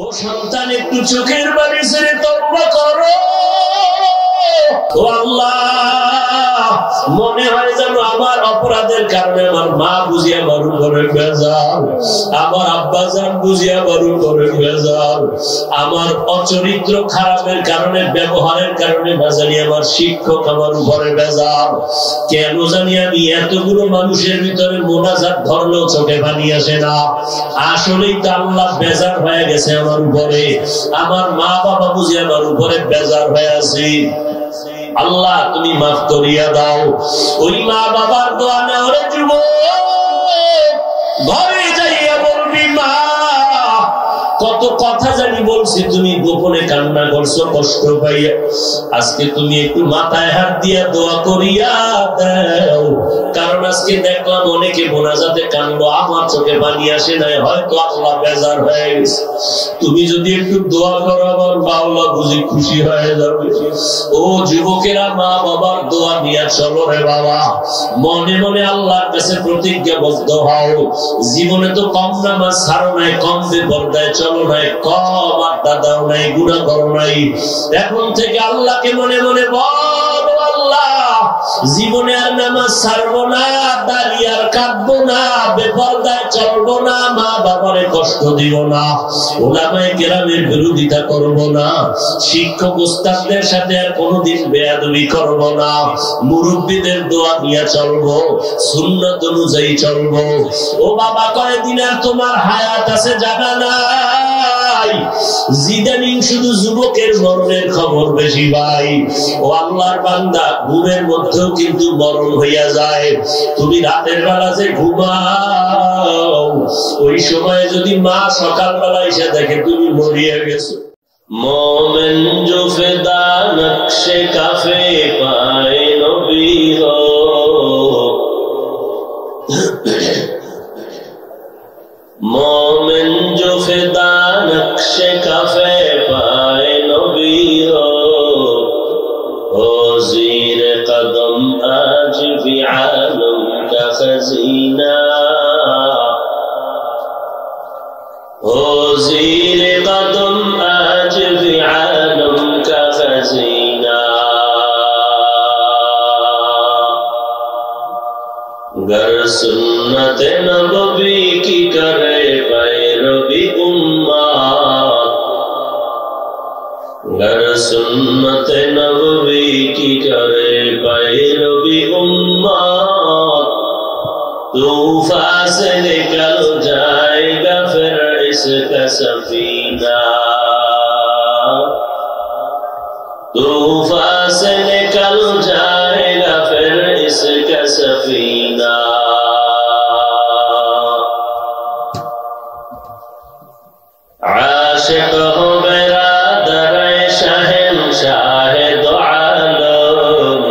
ও সন্তান একটু চোখের বালি ছেড়ে তওবা করো। ও আল্লাহ, মনে হয় যেন আমার অপরাধের কারণে আমার মা বুঝিয়া বড় করে বেজার, আমার আব্বা জান বুঝিয়া বড় করে বেজার, আমার অচরিত্র খারাপের কারণে, ব্যবহারের কারণে বাজারি আমার শিক্ষক আমার উপরে বেজার। কেন জানি আমি এতগুলো মানুষের ভিতরে মোনাজাত ধরলেও চোখে পানি আসে না। আসলেই তো আল্লাহ বেজার হয়ে গেছে আমার উপরে, আমার মা বাবা বুঝিয়া আমার উপরে বেজার হয়ে আছে। আল্লাহ তুমি মাফ করিয়া দাও। ওই মা বাবার দোয়া নাও রে যুবক, ঘরে যাইয়া বলবি মা কত কথা জানি বলছি, তুমি গোপনে কান্না করছো কষ্ট পাইয়া, আজকে তুমি একটু মাথায় হাত দিয়া দোয়া করিয়া দাও। কারণ আজকে দেখলাম অনেকে মোনাজাতে কান্দলো, আমার চোখে পানি আসে নাই, হয়তো আল্লাহ বেজার হয়ে গেছে। তুমি যদি একটু দোয়া করো আমার বাউলা বুঝি খুশি হয়ে যাবে। ও যুবকেরা, মা বাবার দোয়া নিয়ে চলো রে বাবা, মনে মনে আল্লাহর কাছে প্রতিজ্ঞাবদ্ধ হও। জীবনে তো কম নামাজ ছাড়ো নাই, কম বেপরদায় চলো, এখন থেকে আল্লাহকে মনে মনে বল, আল্লাহ জীবনে আর নামাজ ছাড়বো না, দাঁড়িয়ে আর কাঁদবো না, বেপরদায় চলবো না, মা বাবারে কষ্ট দিব না, ওলামায়ে কেরামের বিরোধিতা করব না, শিক্ষক উস্তাদদের সাথে আর কোনোদিন বেয়াদবি করব না, মুরব্বীদের দোয়া নিয়ে চলবো, সুন্নাত অনুযায়ী চলবো। ও বাবা, কয়েকদিন আর তোমার হায়াত আছে জানা না, জিদানিং শুধু যুবকের মরণের খবর বেশি ভাই। ও আল্লাহর বান্দা, ঘুমের মধ্যেও কিন্তু মরণ হইয়া যায়। তুমি রাতের বেলা যে ঘুমাও, ওই সময় যদি মা সকাল বেলা এসে দেখে তুমি মরিয়া গেছো। মোমেন জো ফেদা নকশে কাফে পায় নবী হো, মোমেন জো ফেদা নকশে কাফে পায় নবী হো, ও জির কদম আজ ভি আলম কা খজিনা, ও জির কদম আজ ভি আলম কা খজিনা, গর সুন্নত নবী কি করে पैरवी उम्मा, गर सुन्नत नबी की करे पैरवी उम्मा, तूफान से निकल जाएगा फिर इसका सफीना, तूफान से निकल जाएगा फिर इसका सफीना। عاشق ہو میرا در شہنشاہ دو عالم,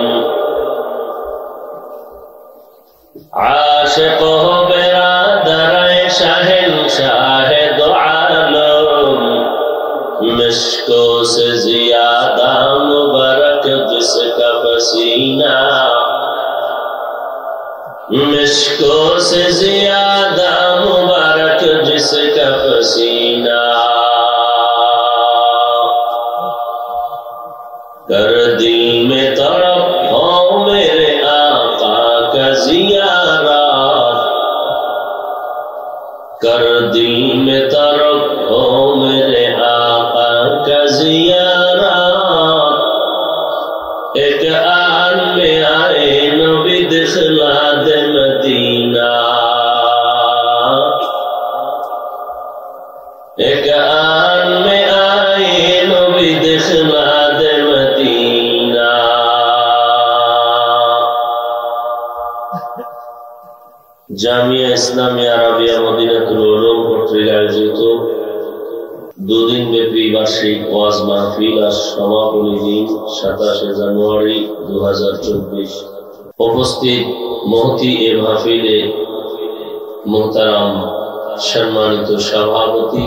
عاشق ہو میرا در شہنشاہ دو عالم, مشکوں سے زیادہ مبارک جس کا پسینہ, مشکوں سے زیادہ مبارک جس کا پسینہ, کر دل میں طرف ہو میرے آقا کا زیارہ, کر دل میں طرف ہو میرے آقا کا زیارہ, ایک آن میں آئے نبی دخلا دے مدینہ, ایک آن میں آئے نبی دخلا دے مدینہ। জামিয়া ইসলামিয়া আরবিয়া মদিনাতুল উলুম কর্তৃক আয়োজিত দুদিন ব্যাপী বার্ষিক ওয়াজ মাহফিল আর সমাপনী দিন 27 জানুয়ারি 2024। উপস্থিত মহতি এ মাহফিলে মোহতারাম সম্মানিত সভাপতি,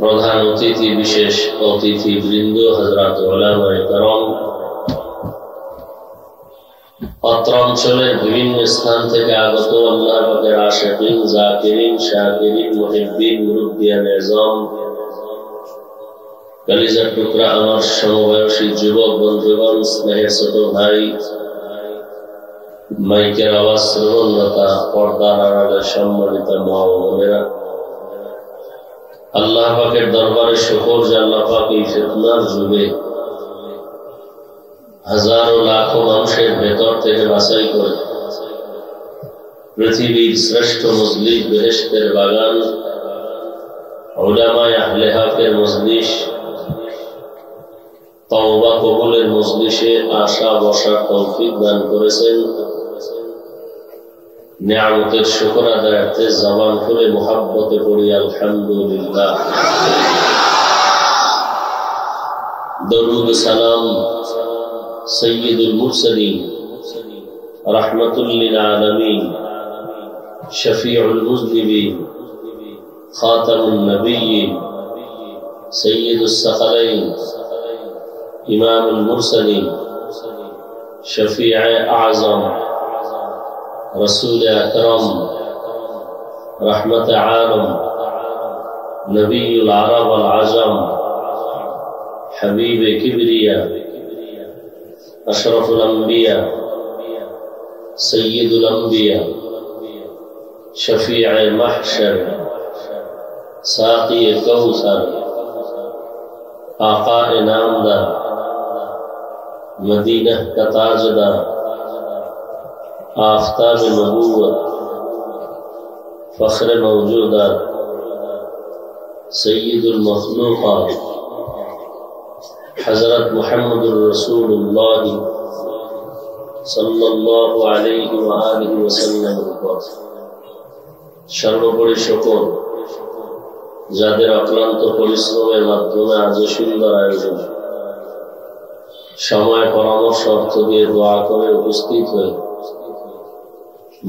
প্রধান অতিথি, বিশেষ অতিথি বৃন্দ, হযরত ওলামায়ে কেরাম, অত্র অঞ্চলের বিভিন্ন স্থান থেকে আগত আল্লাহর পথের আশিকিন, যাকিরিন, শাকিরিন, মুহিব্বিন, মুরব্বিয়ান আযম, কলিজার টুকরা আমার সমবয়সী যুবক বন্ধুগণ, স্নেহের ছোট ভাই, মাইকের আওয়াজ শ্রবণলতা পর্দার আড়ালে সম্মানিত মা ও বোনেরা, আল্লাহ পাকের দরবারে শুকর যে আল্লাহ পাক এই ফিতনার যুগে হাজারো লাখো মানুষের ভেতর থেকে বাছাই করে পৃথিবীর শ্রেষ্ঠ মজলিস বেহেশতের বাগান উলামায়ে আহলে হাকের মজলিস, তওবা কবুলের মজলিসে আশা বসার তৌফিক দান করেছেন। নিয়ামতের শুকর আদায়ে জবান খুলে মুহাব্বতে পড়ি আলহামদুলিল্লাহ। দরুদ সালাম সাইয়্যিদুল মুরসালিন রাহমাতুল লিল আলামিন শফিউল মুজনিবিন খাতামুন নবিয়্যিন সাইয়্যিদুস সাকালাইন ইমামুল মুরসালিন শফিউল আযম رسول اکرم رحمت عالم نبی العرب والعجم حبیب کبریا اشرف الانبیاء سید الانبیاء شفیع محشر ساقی کوثر آقا نامدار مدینہ کا تاجدار آفتاب نبوت فخر موجودات سید المخلوقات حضرت محمد الرسول اللہ صلی اللہ علیہ وآلہ وسلم সর্বোপরি শুকর যাদের অক্লান্ত পরিশ্রমের মাধ্যমে আজ সুন্দর আয়োজন সময় পরামর্শ অর্থ দিয়ে দোয়া করে উপস্থিত হয়ে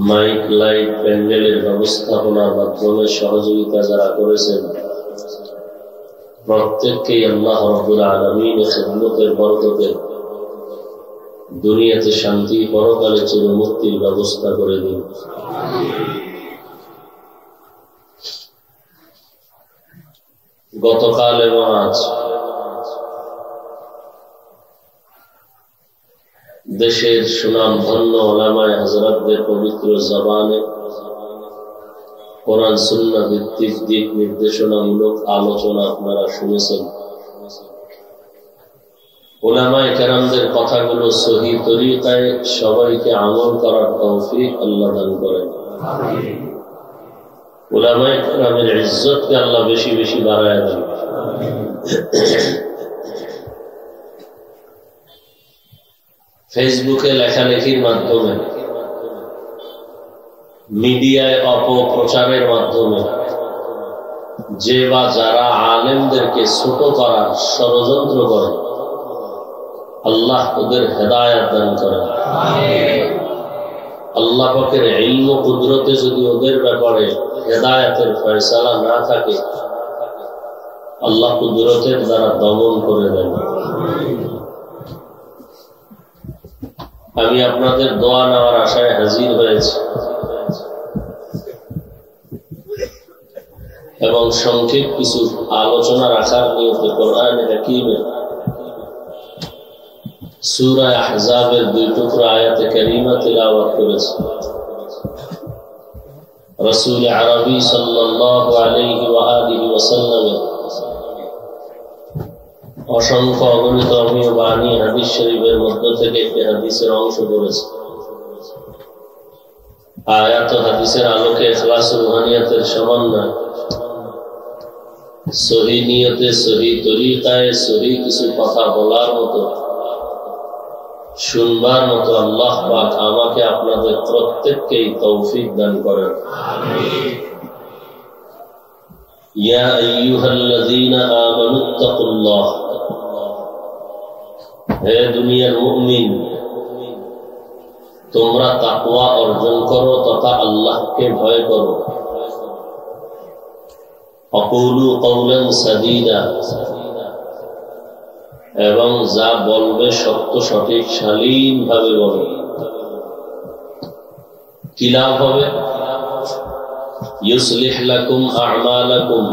মাইক লাইট প্যান্ডেলের ব্যবস্থাপনার মাধ্যমে সহযোগিতা যারা করেছেন প্রত্যেককেই আল্লাহ রাব্বুল আলামিন খিদমতের বরকতে দুনিয়াতে শান্তি পরকালে চিরমুক্তির ব্যবস্থা করে দিন। গতকাল এবং আজ দেশের সুনামধন্য ওলামায়ে হযরতদের পবিত্র জবানে কোরআন সুন্নাহ ভিত্তিক দিক নির্দেশনামূলক আলোচনা আপনারা শুনেছেন। ওলামায়ে কেরামদের কথাগুলো সহিহ তরিকায় সবাইকে আমল করার তৌফিক আল্লাহ দান করেন। আমিন। ওলামায়ে কেরামের ইজ্জতকে আল্লাহ বেশি বেশি বাড়ায় দেন। আমিন। ফেসবুকে লেখালেখির মাধ্যমে, মিডিয়ায় অপপ্রচারের মাধ্যমে যে বা যারা আলেমদেরকে ছোট করার ষড়যন্ত্র করে আল্লাহ তাদের হেদায়েত দান করেন। আল্লাহ পাকের ইলম ও কুদরতে যদি ওদের ব্যাপারে হেদায়েতের ফয়সালা না থাকে আল্লাহ কুদরতের দ্বারা দমন করে দেন। আমি আপনাদের দোয়া নেওয়ার আশায় হাজির হয়েছি এবং সংক্ষেপ কিছু আলোচনা রাখার নিয়তে কোরআন হাকিমের সূরা আহজাবের 2 টুকরা আয়াতে কারিমা তেলাওয়াত করেছি। রাসূল আরবী সাল্লাল্লাহু আলাইহি ওয়া আলিহি ওয়াসাল্লামের অসংখ্য অগণিত অমীয় বাণী হাদিস শরীফের মধ্য থেকে একটি হাদিসের অংশ পড়েছে। আয়াত ও হাদিসের আলোকে ইখলাস ও রুহানিয়াতের সমন্বয় সহি নিয়তে সহি তরিকায় সহি কিছু কথা বলার মতো, শুনবার মতো আল্লাহ পাক আমাকে আপনাদের প্রত্যেককেই তৌফিক দান করেন। আমিন। يا أيها الذين آمنوا اتقوا الله اے دنیا المؤمن تمرا تقوى ارجن کرو تتا اللہ کے بھائے کرو اقولوا قولا سدیدا এবং যা বলবে সত্য সঠিক শালীন ভাবে বলবে। تلاوت হবে يصلح لكم أعمالكم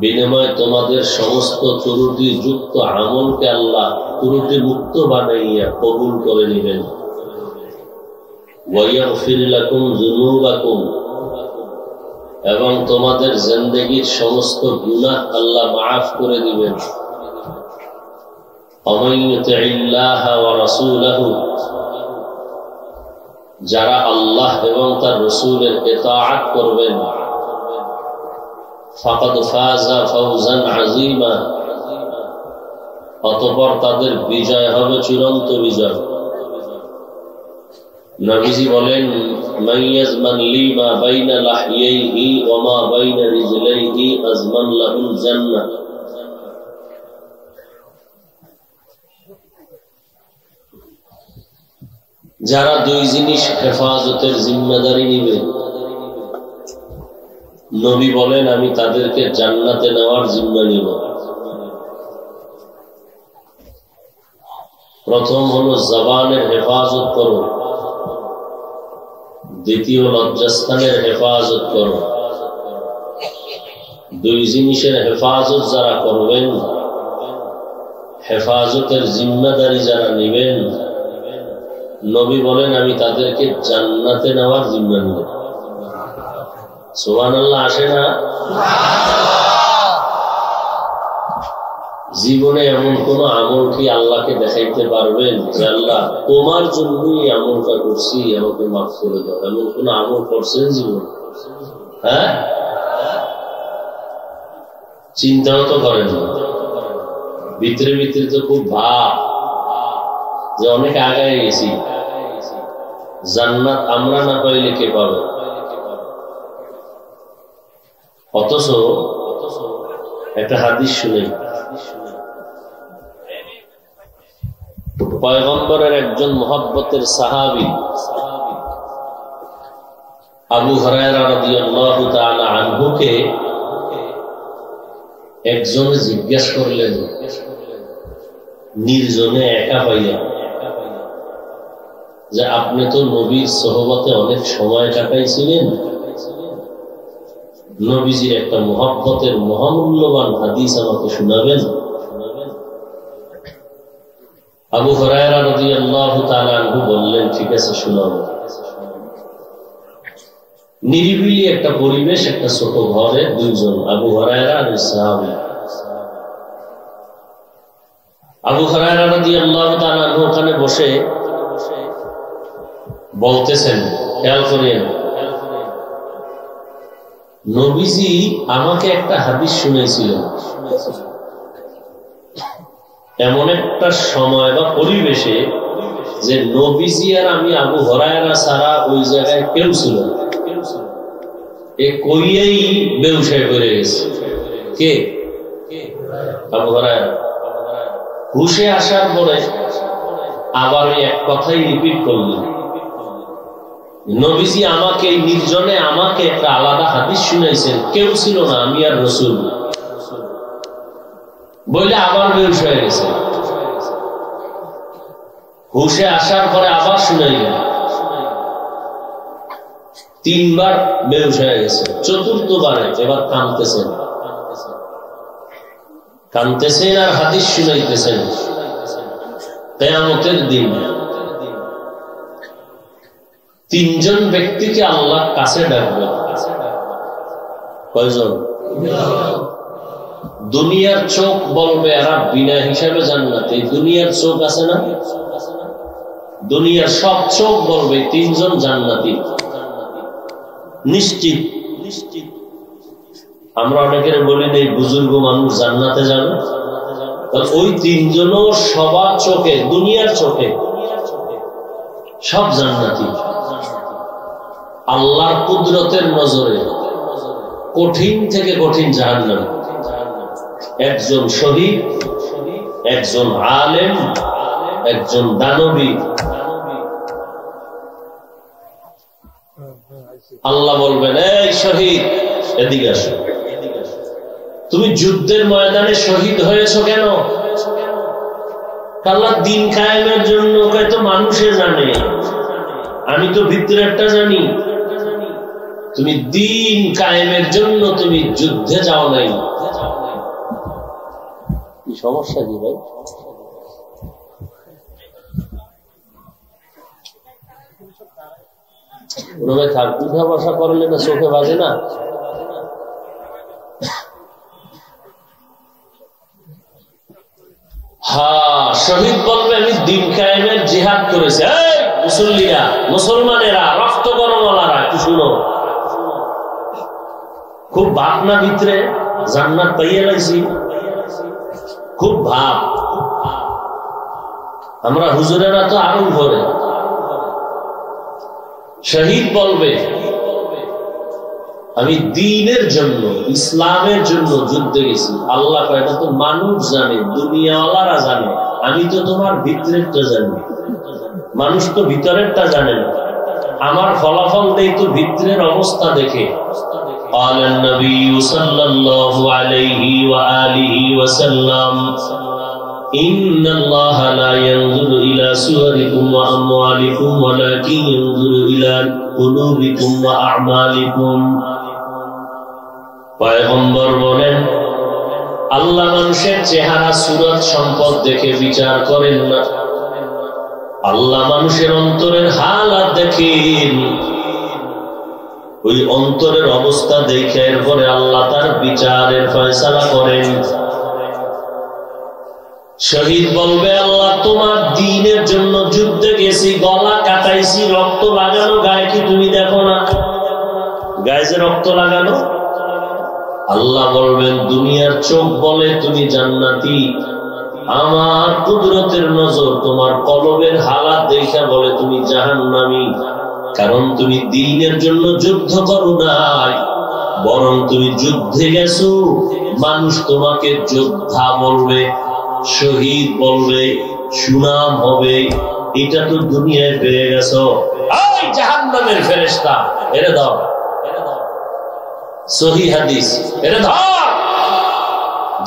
বিনিময়ে তোমাদের সমস্ত ত্রুটি যুক্ত আমলকে আল্লাহ ত্রুটি মুক্ত বানাইয়া কবুল করে নেবেন ويغفر لكم ذنوبكم এবং তোমাদের জিন্দেগীর সমস্ত গুনাহ আল্লাহ maaf করে দিবেন ومن يطع الله ورسوله যারা আল্লাহ এবং তার রাসূলের ইতাআত করবেন فقد فاز فوزا عظيما অতঃপর তাদের বিজয় হবে চিরন্ত বিজয় নবীজি বলেন মান ইয়াজমান লি মা বাইনা লাহইহি ওয়া মা বাইনা রিজলাইহি আজমান লাহুল জান্নাহ যারা দুই জিনিস হেফাজতের জিম্মাদারি নেবে নবী বলেন আমি তাদেরকে জান্নাতে নেওয়ার জিম্মা নিব প্রথম হলো জবানের হেফাজত করো দ্বিতীয় লজ্জাস্থানের হেফাজত করো দুই জিনিসের হেফাজত যারা করবেন হেফাজতের জিম্মাদারি যারা নেবেন নবী বলেন আমি তাদেরকে জান্নাতে নেওয়ার জিম্মা নিব সুবহানাল্লাহ আসে না জীবনে এমন কোন আমল কি আল্লাহকে দেখাইতে পারবেন যে আল্লাহ তোমার জন্যই আমলটা করছি আমাকে maaf করে দাও এমন কোন আমল করছেন জীবনে হ্যাঁ চিন্তাও তো করেন না ভিতরে ভিতরে তো খুব ভাব যে অনেক আগায় গেছি জান্নাত আমরা না পাইলে কে পাবে অথচ একটা হাদিস শুনে পয়গম্বরের একজন মুহাব্বতের সাহাবী আবু হুরায়রা রাদিয়াল্লাহু তাআলা আনহুকে একজন জিজ্ঞাসা করলেন নির্জনে একা পাইয়া যে আপনি তো নবীর সোহবতে অনেক সময় কাটাইছিলেন নবীজির একটা মুহাব্বতের মহামূল্যবান হাদিস আমাকে শোনাবেন আবু হুরায়রা রাদিয়াল্লাহু তাআলা আনহু বললেন ঠিক আছে শোনাবো নিরিবিলি একটা পরিবেশ একটা ছোট ঘরে দুইজন আবু হুরায়রা আর সাহাবী আবু হুরায়রা রাদিয়াল্লাহু তাআলা আনহু ওখানে বসে বলতেছেন খেয়াল করেন নবীজি আমাকে একটা হাদিস শুনিয়েছিলেন এমন একটা সময় বা পরিবেশে যে নবীজি আর আমি আবু হুরায়রা সারা ওই জায়গায় কেউ ছিল এ কইয়েই ব্যবসায় করে গেছে কে আবু হুরায়রা হুশে আসার পরে আবার এক কথাই রিপিট করলেন নবীজি আমাকে নির্জনে আমাকে একটা আলাদা হাদিস শুনাইছেন কেউ ছিল না আমি আর রাসূল বলে আবার বেহুশ হয়ে গেছে হুশে আসার পরে আবার শুনাইলেন তিনবার বেহুশ হয়ে গেছে চতুর্থবারে এবার কাঁদতেছেন কাঁদতেছেন আর হাদিস শুনাইতেছেন কিয়ামতের দিন তিনজন ব্যক্তিকে আল্লাহ কাছে ডাকবেন কয়জন দুনিয়ার চোখ বলবে এরা বিনা হিসাবে জান্নাতে দুনিয়ার চোখ আছে না দুনিয়ার সব চোখ বলবে তিনজন জান্নাতি নিশ্চিত নিশ্চিত আমরা অনেকের বলি না এই বুজুর্গ মানুষ জান্নাতে যাবে তাহলে ওই তিনজনও সবার চোখে দুনিয়ার চোখে সব জান্নাতি আল্লাহর কুদরতের নজরে কঠিন থেকে কঠিন জাহান্নাম একজন শহীদ একজন আলেম একজন দানবী আল্লাহ বলবেন এই শহীদ এদিকে আসো তুমি যুদ্ধের ময়দানে শহীদ হয়েছো কেন আল্লাহ দিন কায়েমের জন্য কত মানুষে জানে আমি তো ভিতরেরটা জানি। তুমি দ্বীন কায়েমের জন্য তুমি যুদ্ধে যাও নাই, কি সমস্যা কি ভাই? উঠা বসা করলে না চোখে বাজে না? হ্যাঁ, শহীদ বলবে আমি দিন কায়েমের জিহাদ করেছি। এই মুসল্লিরা, মুসলমানেরা, রক্ত গরমওয়ালারা, কি শুনো, খুব ভাব না ভিতরে জান্নাত পাইয়ে লাইছি, খুব ভাব। আমরা হুজুরেরা তো আরো ঘরে। শহীদ বলবে আমি দ্বীনের জন্য, ইসলামের জন্য যুদ্ধে গেছি। আল্লাহ কয় এটা তো মানুষ জানে, দুনিয়াওয়ালারা জানে, আমি তো তোমার ভিতরেরটা জানি। মানুষ তো ভিতরেরটা জানে না, আমার ফলাফল নেই তো ভিতরের অবস্থা দেখে। قال النبي صلى الله عليه وآله وسلم إن الله لا ينظر إلى صوركم وأموالكم ولكن ينظر إلى قلوبكم وأعمالكم। পয়গম্বর বলেন, আল্লাহ মানুষের চেহারা, সুরত, সম্পদ দেখে বিচার করেন না। আল্লাহ মানুষের অন্তরের হালাত দেখেন, ওই অন্তরের অবস্থা দেখে এরপরে আল্লাহ তার বিচারের ফয়সালা করেন। শহীদ বলবে আল্লাহ তোমার দ্বীনের জন্য যুদ্ধে গেছি, গলা কাটাইছি, রক্ত লাগানো গায়ে, কি তুমি দেখো না গায়ে যে রক্ত লাগানো? আল্লাহ বলবেন দুনিয়ার চোখ বলে তুমি জান্নাতি, আমার কুদরতের নজর তোমার কলবের হালাত দেখা বলে তুমি জাহান্নামী। কারণ তুমি দ্বীনের জন্য যুদ্ধ করো নাই, বরং তুমি যুদ্ধে গেছো, মানুষ তোমাকে যোদ্ধা বলবে, শহীদ বলবে, সুনাম হবে। এটা তো দুনিয়ায় পেয়ে গেছো। এই জাহান্নামের ফেরেশতা এরে দাও, সহি হাদিস, এরে দাও,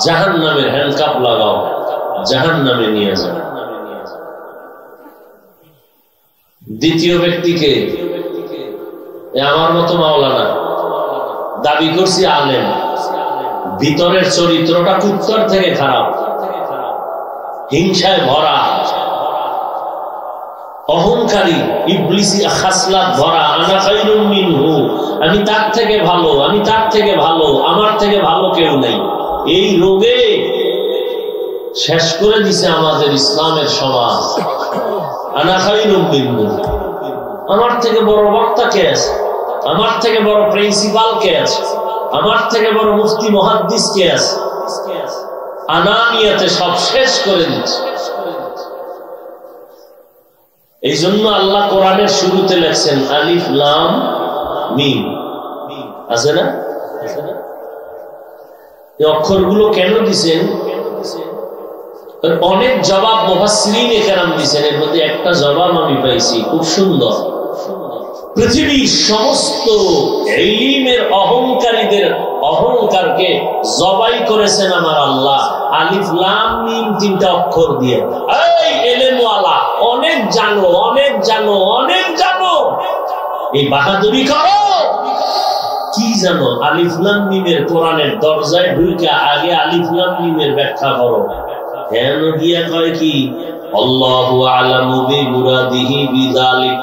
জাহান্নামের হ্যান্ডকাপ লাগাও, জাহান্নামে নিয়ে যাও। দ্বিতীয় ব্যক্তিকে, আমার মতো মাওলানা দাবি করছি আলেম, ভিতরের চরিত্রটা কুত্তর থেকে খারাপ, হিংসায় ভরা, অহংকারী, ইবলিসি খাসলাত ভরা, আনা খায়রুম মিনহু, আমি তার থেকে ভালো, আমি তার থেকে ভালো, আমার থেকে ভালো কেউ নেই। এই রোগে শেষ করে দিছে আমাদের ইসলামের সমাজ। আনা খায়রুম মিনহু, আমার থেকে বড় বক্তা কে আছে, আমার থেকে বড় প্রিন্সিপাল কে আছে, আমার থেকে বড় মুফতি মুহাদ্দিস কে আছে। আনানিয়াতে সব শেষ করে দিচ্ছে। এই জন্য আল্লাহ কোরআনের শুরুতে লেখছেন আলিফ লাম মিম, আছে না? এই অক্ষরগুলো কেন দিছেন? অনেক জবাব মুফাসসিরিন কেরাম দিয়েছেন, এর মধ্যে একটা জবাব আমি পাইছি খুব সুন্দর। পৃথিবীর সমস্ত ইলমের অহংকারীদের অহংকারকে জবাই করেছেন আমার আল্লাহ আলিফ লাম মিম তিনটা অক্ষর দিয়ে। এই ইলমওয়ালা অনেক জানো, অনেক জানো, অনেক জানো, এই বাহাদুরি করো। কি জানো? আলিফ লাম মিমের কোরআনের দরজায় ঢুকে আগে আলিফ লাম মিমের ব্যাখ্যা করো। কেন গিয়া কয় কি আল্লাহু আ'লামু বিমুরাদিহি বিযালিক,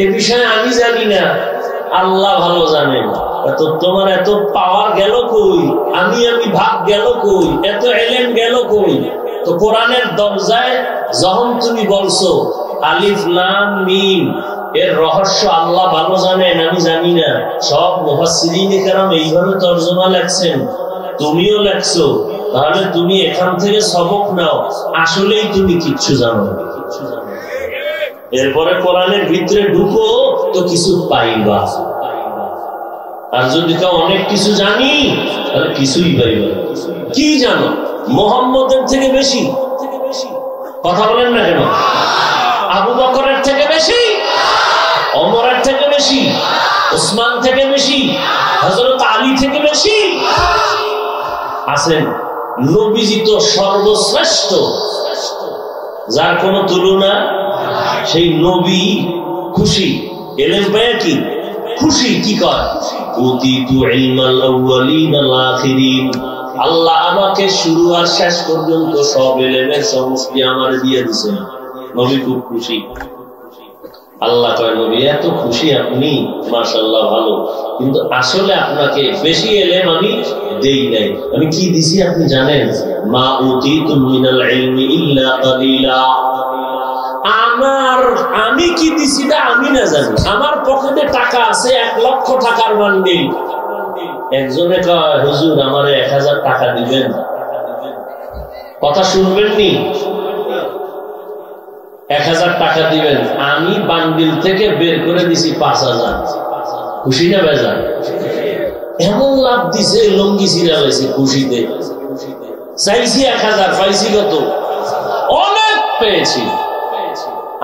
এই বিষয়ে আমি জানি না, আল্লাহ ভালো জানেন। তো তোমার এত পাওয়ার গেল কই, আমি ভাগ গেল কই, এত ইলম গেল কই? তো কোরআনের দরজায় যখন তুমি বলছো আলিফ লাম মিম, এর রহস্য আল্লাহ ভালো জানেন, আমি জানি না। সব মুফাসসিরিন কেরাম এইভাবে তর্জমা লেখছেন, তুমিও লেখছো, তাহলে তুমি এখান থেকে সবক নাও, আসলেই তুমি কিচ্ছু জানো না। এরপরে কোরআনের ভিতরে ঢুকো তো কিছু পাইবা, আর যদি কেউ অনেক কিছু জানি তাহলে কিছুই পাইবা। কি জানো? মুহাম্মদের থেকে বেশি, কথা বলেন না কেন? আবু বকরের থেকে বেশি, ওমরের থেকে বেশি, উসমান থেকে বেশি, হযরত আলী থেকে বেশি আছেন। নবীজি তো সর্বশ্রেষ্ঠ, যার কোনো তুলনা। সেই নবী خوشي علم بيكي خوشي كي قال أوتيت علم الأولين الآخرين الله أماك شروع الشاش كردون تو صابل من سوف يامر ديا دسنا نبي كوب خوشي الله كان نبي تو خوشي أبني ما شاء الله بالو إن تو أصله أبنا كي فشي علم أمي دين أي أمي كي دسي أبني جانين ما أوتيت من العلم إلا قليلا আমার আমি কি দিছিটা আমি না জানি আমার পকেটে টাকা আছে 1 লক্ষ টাকার বান্ডিল একজনে কয় হুজুর আমারে 1000 টাকা দিবেন কথা শুনবেন নি 1000 টাকা দিবেন আমি বান্ডিল থেকে বের করে দিছি 5000 খুশি না বেজার এমন লাভ দিছে লঙ্গি ছিড়া হইছে খুশিতে চাইছি 1000 পাইছি কত অনেক পেয়েছি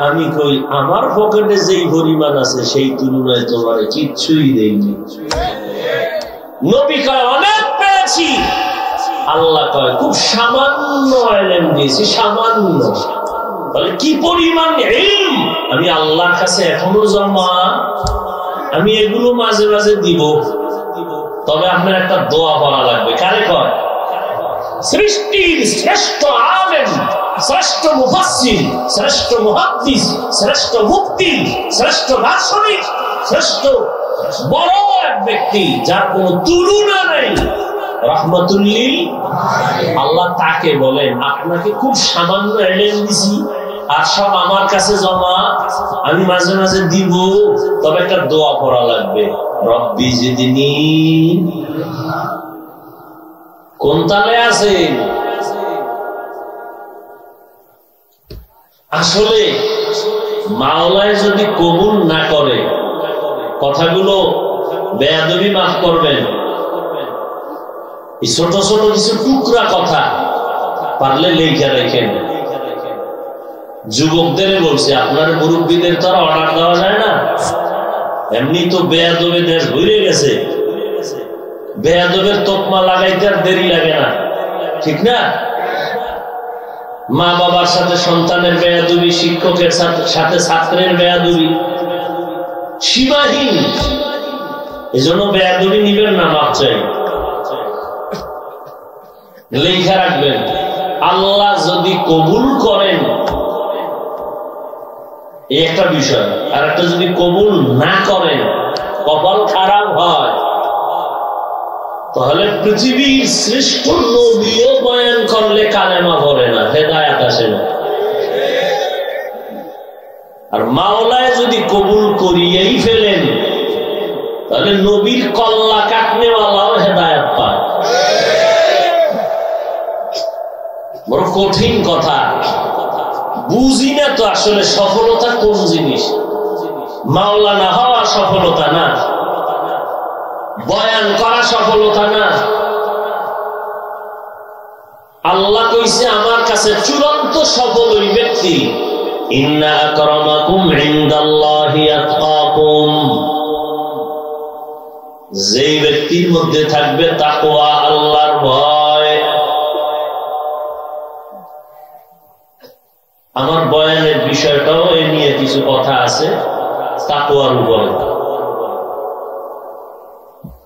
আমি কই আমার পকেটে যেই পরিমাণ আছে সেই তুলনায় তোমারে কিচ্ছুই দেইনি নবী কয় অনেক পেয়েছি আল্লাহ কয় খুব সামান্য ইলম দিয়েছি সামান্য বলে কি পরিমাণ ইলম আমি আল্লাহর কাছে এখনো জমা আমি এগুলো মাঝে মাঝে দিব তবে আপনার একটা দোয়া পড়া লাগবে কারে কয় সৃষ্টির শ্রেষ্ঠ আলেম শ্রেষ্ঠ মুফাসসির শ্রেষ্ঠ মুহাদ্দিস শ্রেষ্ঠ মুফতি শ্রেষ্ঠ দার্শনিক শ্রেষ্ঠ বড় এক ব্যক্তি যার কোনো তুলনা নাই রাহমাতুল লিল আল্লাহ তাকে বলেন আপনাকে খুব সামান্য ইলম দিছি আর সব আমার কাছে জমা আমি মাঝে মাঝে দিব তবে একটা দোয়া পড়া লাগবে রব্বি জিদনি কোন তালে আছে আসলে মাওলানা যদি কবুল না করে কথাগুলো বেয়াদবি মাফ করবেন এই ছোট ছোট কিছু টুকরা কথা পারলে লিখে রাখেন যুবকদের বলছি আপনার মুরুব্বিদের তো অর্ডার দেওয়া যায় না এমনি তো বেয়াদবে দেশ ঘুরে গেছে বেয়াদবের তোপমা লাগাইতে আর দেরি লাগে না ঠিক না মা বাবার সাথে সন্তানের বেয়াদবি শিক্ষকের সাথে ছাত্রের বেয়াদবি সীমাহীন এজন্য বেয়াদবি নেবেন না মাপ চাই লেখা রাখবেন আল্লাহ যদি কবুল করেন এই একটা বিষয় আর একটা যদি কবুল না করেন কপাল খারাপ হয় তাহলে পৃথিবীর শ্রেষ্ঠ নবীও বয়ান করলে কালেমা পড়ে না হেদায়েত আসে না আর মাওলানা যদি কবুল করিয়েই ফেলেন তাহলে নবীর কল্লা কাটনেওয়ালাও হেদায়েত পায় বড় কঠিন কথা বুঝি না তো আসলে সফলতা কোন জিনিস মাওলানা হওয়া সফলতা না বয়ান করা সফলতা না আল্লাহ কইছে আমার কাছে চূড়ান্ত সফল ওই ব্যক্তি ইন্না আকরামাকুম ইনদাল্লাহি আতকাকুম যে ব্যক্তির মধ্যে থাকবে তাকওয়া আল্লাহর ভয় আমার বয়ানের বিষয়টাও এ নিয়ে কিছু কথা আছে তাকওয়ার উপরে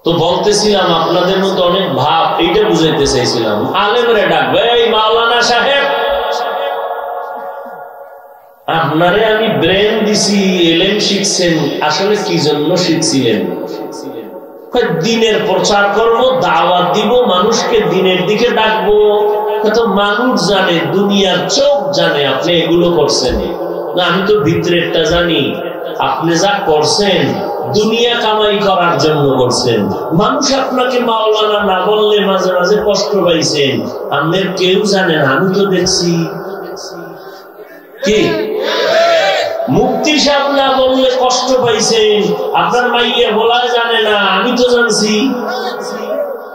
তো বলতেছিলাম আপনাদের মধ্যে অনেক ভাব এটা বুঝাইতে চাইছিলাম আলেমরে ডাকবে এই মাওলানা সাহেব আপনারে আমি ব্রেন দিছি এলএম শিখছেন আসলে কি জন্য শিখছিলেন কয় দিনের প্রচার করব দাওয়াত দিব মানুষকে দিনের দিকে ডাকবো কত মানুষ জানে দুনিয়ার চোখ জানে আপনি এগুলো করছেন না আমি তো ভিতরেরটা জানি আপনি যা করছেন দুনিয়া কামাই করার জন্য করছেন মানুষ আপনাকে মাওলানা না বললে মাঝে মাঝে কষ্ট পাইছেন আমাদের কেউ জানে না আমি তো দেখছি কি মুক্তি সাহেব না বললে কষ্ট পাইছেন আপনার মাইয়া বলা জানে না আমি তো জানছি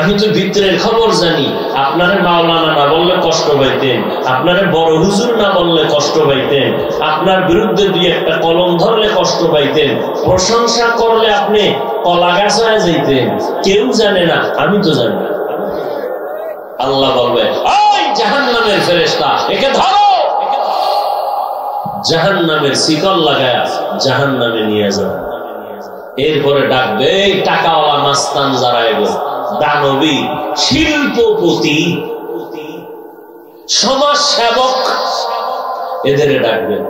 আমি তো ভিতরের খবর জানি আপনারে মাওলানা না বললে কষ্ট পাইতেন, আপনারে বড় হুজুর না বললে কষ্ট পাইতেন, আপনার বিরুদ্ধে দুই একটা কলম ধরলে কষ্ট পাইতেন, প্রশংসা করলে আপনি কলা গাছ হয়ে যাইতেন। কেউ জানে না, আমি তো জানি। আল্লাহ বলবে, ওই জাহান্নামের ফেরেশতা, একে ধরো, জাহান্নামের শিকল লাগায়া জাহান্নামে নিয়ে যাও। এরপরে ডাকবে টাকাওয়ালা মাস্তান যারা, এগো দানবী, শিল্পপতি, সমাজ সেবক, এদের ডাকবেন।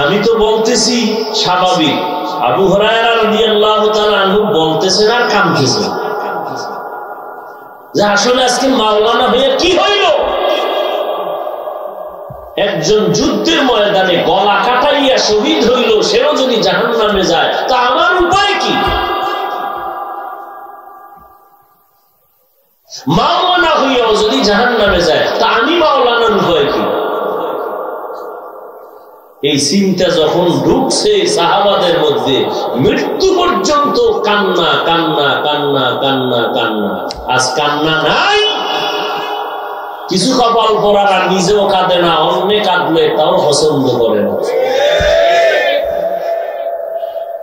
আমি তো বলতেছি স্বাভাবিক, আবু হুরায়রা রাদিয়াল্লাহু তাআলা আনহু বলতেছেন আর কাঁদতেছেন যে আসলে আজকে মাওলানা হয়ে কি হইল। একজন যুদ্ধের ময়দানে গলা কাটাইয়া শহীদ হইল, সেও যদি জাহান্নামে যায় তা আমার উপায় কি? মাওলানা হইয়াও যদি জাহান্নামে যায় তা আমি মাওলানার উপায় কি? এই চিন্তা যখন ঢুকছে সাহাবাদের মধ্যে, মৃত্যু পর্যন্ত কান্না কান্না কান্না কান্না কান্না। আজ কান্না নাই, কিছু কপাল পড়ারা নিজেও কাঁদে না, অন্যে কাঁদলে তাও পছন্দ করে না।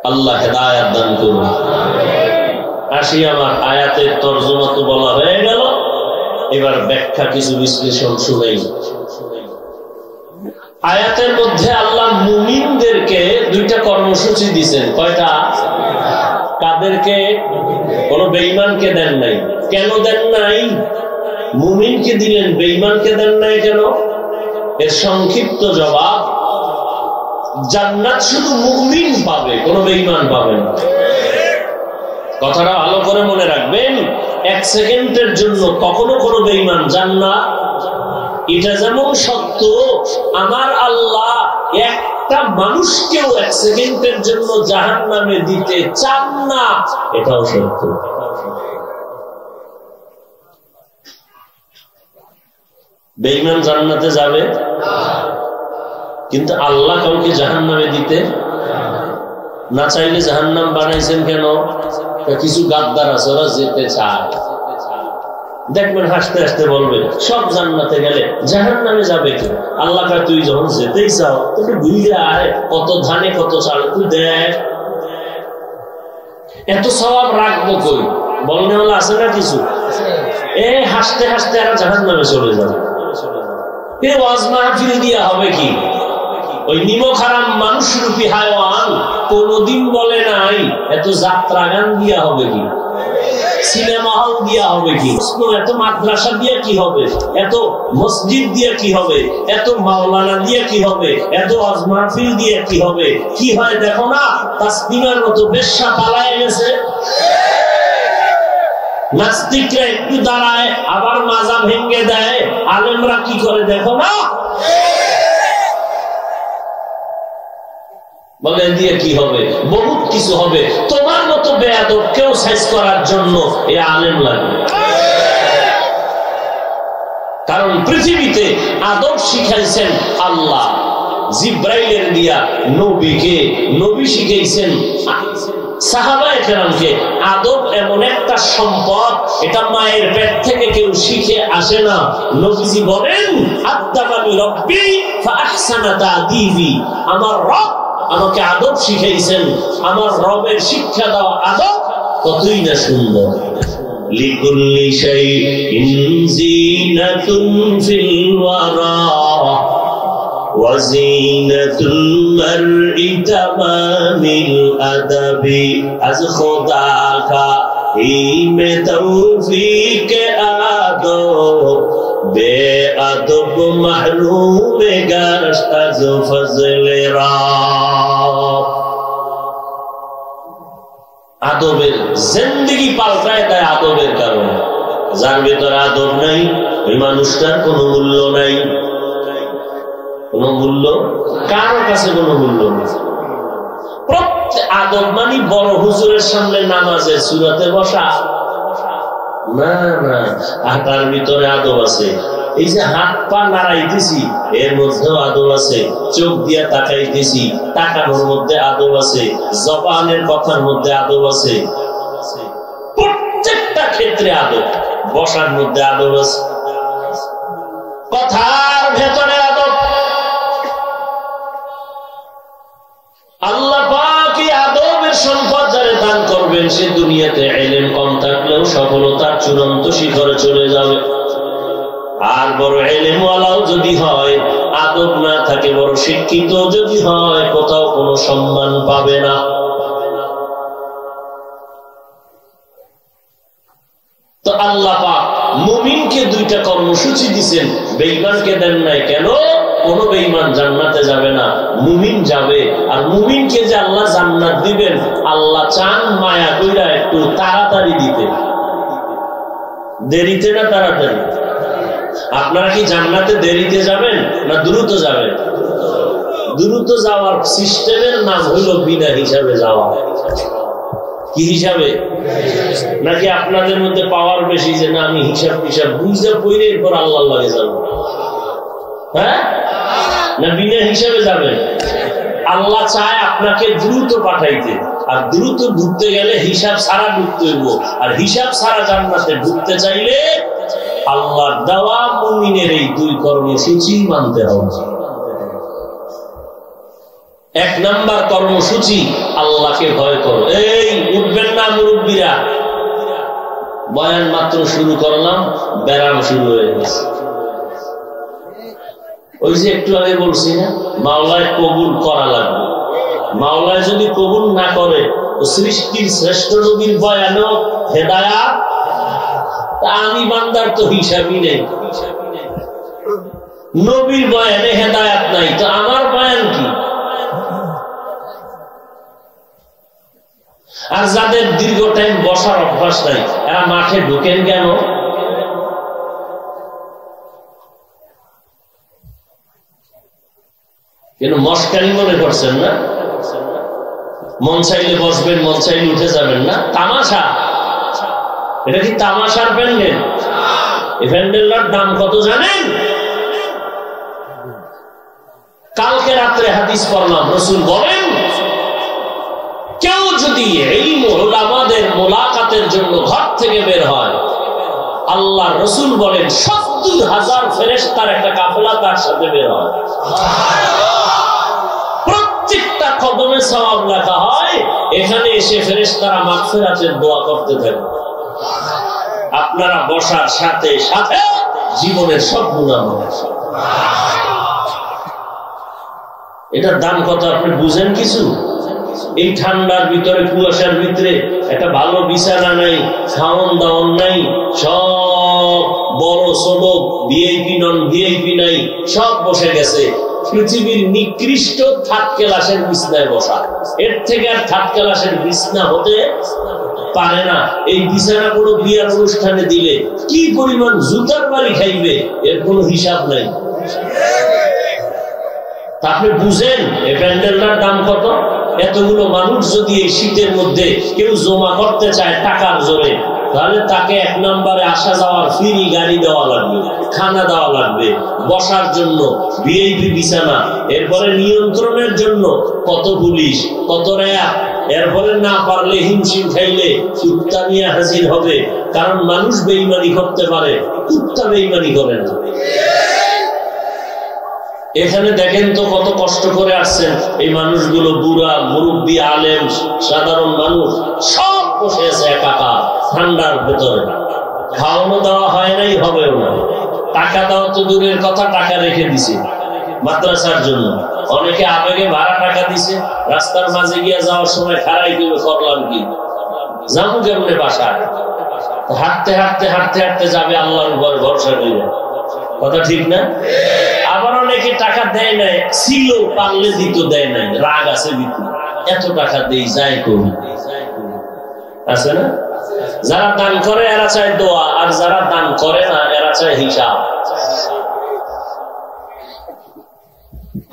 আল্লাহ হেদায়াত দান করুন। আসি আমার আয়াতের তর্জমা তো বলা হয়ে গেল, এবার ব্যাখ্যা কিছু বিশ্লেষণ শুনেই। আয়াতের মধ্যে আল্লাহ মুমিনদেরকে দুইটা কর্মসূচি দিয়েছেন। কয়টা? কাদেরকে? কোন বেঈমানকে দেন নাই। কেন দেন নাই? মুমিনকে দিলেন, বেঈমানকে দেন নাই কেন? এর সংক্ষিপ্ত জবাব, জান্নাত শুধু মুমিন পাবে, কোন বেঈমান পাবে না। কথাটা ভালো করে মনে রাখবেন, এক সেকেন্ডের জন্য কখনো কোনো বেঈমান জান্নাত, এটা যেমন সত্য, আমার আল্লাহ একটা মানুষকেও এক সেকেন্ডের জন্য জাহান্নামে দিতে চান না, এটাও সত্য। বেঈমান জান্নাতে যাবে, কিন্তু আল্লাহ কাউকে জাহান্নামে দিতে না চাইলে জাহান্নাম বানাইছেন কেন? কিছু গাদ্দার আছে, ওরা যেতে চায়। দেখবেন হাসতে হাসতে বলবেন, সব জান্নাতে গেলে জাহান্নামে যাবে কি? আল্লাহ কয়, তুই যখন যেতেই চাও তোকে বুঝে আয়, কত ধানে কত চাল, তুই দেখ, এত সওয়াব রাখবো কই? বলনে ওলা আছে না কিছু? এ হাসতে হাসতে আর জাহান্নামে চলে যাবে। এ ওয়াজ মাহফিল দিয়া হবে কি? ওই নিমখারাম মানুষরূপী হায়ওয়ান কোনদিন বলে নাই, এত যাত্রা গান দিয়া হবে কি? সিনেমা হল দিয়া হবে কি? এত মাদ্রাসা দিয়া কি হবে? এত মসজিদ দিয়া কি হবে? এত মাওলানা দিয়া কি হবে? এত ওয়াজ মাহফিল দিয়া কি হবে? কি হয় দেখো না, তাসলিমার মতো বেশ্যা পালায় গেছে। নাস্তিকরা একটু দাঁড়ায়, আবার মাজা ভেঙে দেয়। আলেমরা কি করে দেখো না, বলে দিয়ে কি হবে? বহুত কিছু হবে। তোমার মতো বেয়াদব কেউ সাইজ করার জন্য এ আলেম লাগে। কারণ পৃথিবীতে আদব শিখাইছেন আল্লাহ জিব্রাইলের দিয়া নবীকে, নবী শিখাইছেন সাহাবায়ে কেরামকে। আদব এমন একটা সম্পদ, এটা মায়ের পেট থেকে কেউ শিখে আসে না। নবীজি বলেন, আদাবানি রব্বি ফাহসানা তাদিবি, আমার রব আমাকে আদব শিখাইছেন, আমার রবের শিক্ষা দেওয়া আদব কতই না সুন্দর। লিকুল্লি শাইইন জিনাতুন ফিল ওয়ারা ওয়া জিনাতুল মারই তামামিল আদাবি আজ খোদাকা ইমে তৌফিক আদব বে আদব মাহরুম গশত আজ ফজল রা। আদবের জিন্দগি পাল্টায় দেয় আদবের কারণে। যার ভিতরে আদব নাই, ওই মানুষটার কোনো মূল্য নাই, কোনো মূল্য কারো কাছে কোনো মূল্য নেই। প্রত্যেক আদব মানে বড় হুজুরের সামনে নামাজে সুরাতে বসা না, না, হাতার ভিতরে আদব আছে। এই যে হাত পা নাড়াইতেছি, এর মধ্যেও আদব আছে। চোখ দিয়ে তাকাইতেছি, তাকানোর মধ্যে আদব আছে। জবানের কথার মধ্যে আদব আছে। প্রত্যেকটা ক্ষেত্রে আদব। বসার মধ্যে আদব আছে, কথার ভেতরে আদব। আল্লাহ পাক এই আদবের সম্পদ যারা দান করবেন সে দুনিয়াতে ইলম কম থাকলেও সফলতার চূড়ান্ত শিখরে চলে যাবে। আর বড় ইলম ওয়ালাও যদি হয়, আদব না থাকে, বড় শিক্ষিত যদি হয়, কোথাও কোনো সম্মান পাবে না। তো আল্লাহ পাক মুমিনকে দুইটা কর্মসূচি দিবেন, বেঈমানকে দেন নাই। কেন? কোন বেঈমান জান্নাতে যাবে না, মুমিন যাবে। আর মুমিনকে যে আল্লাহ জান্নাত দিবেন, আল্লাহ চান মায়া কইরা একটু তাড়াতাড়ি দিতে, দেরিতে না তাড়াতাড়ি। আপনারা কি জান্নাতে দেরিতে যাবেন না দ্রুত যাবেন? দ্রুত যাওয়ার সিস্টেমের নাম হলো বিনা হিসাবে যাওয়া। কি হিসাবে? নাকি আপনাদের মধ্যে পাওয়ার বেশি যে না আমি হিসাব হিসাব বুঝতে পড়ে এরপর আল্লাহ লাগে যাব? হ্যাঁ, না বিনা হিসাবে যাবেন। আল্লাহ চায় আপনাকে দ্রুত পাঠাইতে, আর দ্রুত ঢুকতে গেলে হিসাব ছাড়া ঢুকতে হইব। আর হিসাব ছাড়া জান্নাতে ঢুকতে চাইলে আল্লাহর দেওয়া মুমিনের এই দুই কর্মসূচি মানতে হবে। এক নাম্বার কর্মসূচি, আল্লাহকে ভয় করো। এই উঠবেন না মুরব্বীরা, বয়ান মাত্র শুরু করলাম, ব্যারাম শুরু হয়ে গেছে। ওই যে একটু আগে বলছি না, মাওলায় কবুল করা লাগবে। মাওলায় যদি কবুল না করে, সৃষ্টির শ্রেষ্ঠ নবীর বয়ানও হেদায়াত। আমি বান্দার তো হিসাবই নেই, নবীর বয়ানে হেদায়াত নাই, তো আমার বয়ান কি? আর যাদের দীর্ঘ টাইম বসার অভ্যাস নাই, এরা মাঠে ঢোকেন কেন? কেন মস্কানি মনে করছেন না? মন চাইলে বসবেন, মন চাইলে উঠে যাবেন না? তামাশা! এটা কি তামাশার প্যান্ডেল? এই প্যান্ডেলটার দাম কত জানেন? কালকে রাত্রে হাদিস পড়লাম, রাসূল বলেন কেউ যদি ইলম উলামাদের মুলাকাতের জন্য ঘর থেকে বের হয়, আল্লাহ রাসূল বলেন ৭০,০০০ ফেরেশতার একটা কাফেলা তার সাথে বের হয়। প্রত্যেকটা কদমে সওয়াব লেখা হয়। এখানে এসে ফেরেশতারা মাগফিরাতের দোয়া করতে থাকে। আপনারা বসার সাথে সাথে জীবনের সব গুনাহ মাফ। এটার দাম কত আপনি বুঝেন কিছু? এই ঠান্ডার ভিতরে, কুয়াশার ভিতরে, একটা ভালো বিছানা নাই, খাওন দাওন নাই, সব বড় ছোট ভিআইপি নন ভিআইপি নাই, সব বসে গেছে। পৃথিবীর নিকৃষ্ট থার্ড ক্লাসের বিছনায় বসা, এর থেকে আর থার্ড ক্লাসের বিছনা হতে পারে না। এই বিছানা কোনো বিয়ার অনুষ্ঠানে দিলে কি পরিমাণ জুতার বাড়ি খাইবে এর কোনো হিসাব নাই। আপনি বুঝেন এই প্যান্ডেলটার দাম কত? এতগুলো মানুষ যদি এই শীতের মধ্যে কেউ জমা করতে চায় টাকার জোরে, তাহলে তাকে এক নম্বরে আসা যাওয়ার ফ্রি গাড়ি দেওয়া লাগবে, খানা দেওয়া লাগবে, বসার জন্য ভিআইপি বিছানা, এরপরে নিয়ন্ত্রণের জন্য কত পুলিশ, কত র্যাব। এরপরে না পারলে হিমশিম খাইলে কুত্তা নিয়ে হাজির হবে, কারণ মানুষ বেঈমানি করতে পারে, কুত্তা বেঈমানি করে না। এখানে দেখেন তো কত কষ্ট করে আসছেন এই মানুষগুলো, বুড়া মুরব্বী আলেম সাধারণ মানুষ সব বসে আছে একাকার ঠান্ডার ভেতরে। খাওয়ানো দেওয়া হয় নাই, হবেও না। টাকা দেওয়া তো দূরের কথা, টাকা রেখে দিছে মাদ্রাসার জন্য। অনেকে আবেগে ভাড়া টাকা দিছে, রাস্তার মাঝে গিয়ে যাওয়ার সময় খাড়াই করে করলাম কি যাবো কেমনে বাসায়? হাঁটতে হাঁটতে হাঁটতে হাঁটতে যাবে আল্লাহর ঘর, ভরসা করে। কথা ঠিক না? আবার অনেকে টাকা দেয় নাই, ছিল পারলে দিত, দেয় নাই, রাগ আছে ভিতরে, এত টাকা দেই যায় কবি আছে না? যারা দান করে এরা চায় দোয়া, আর যারা দান করে না এরা চায় হিসাব।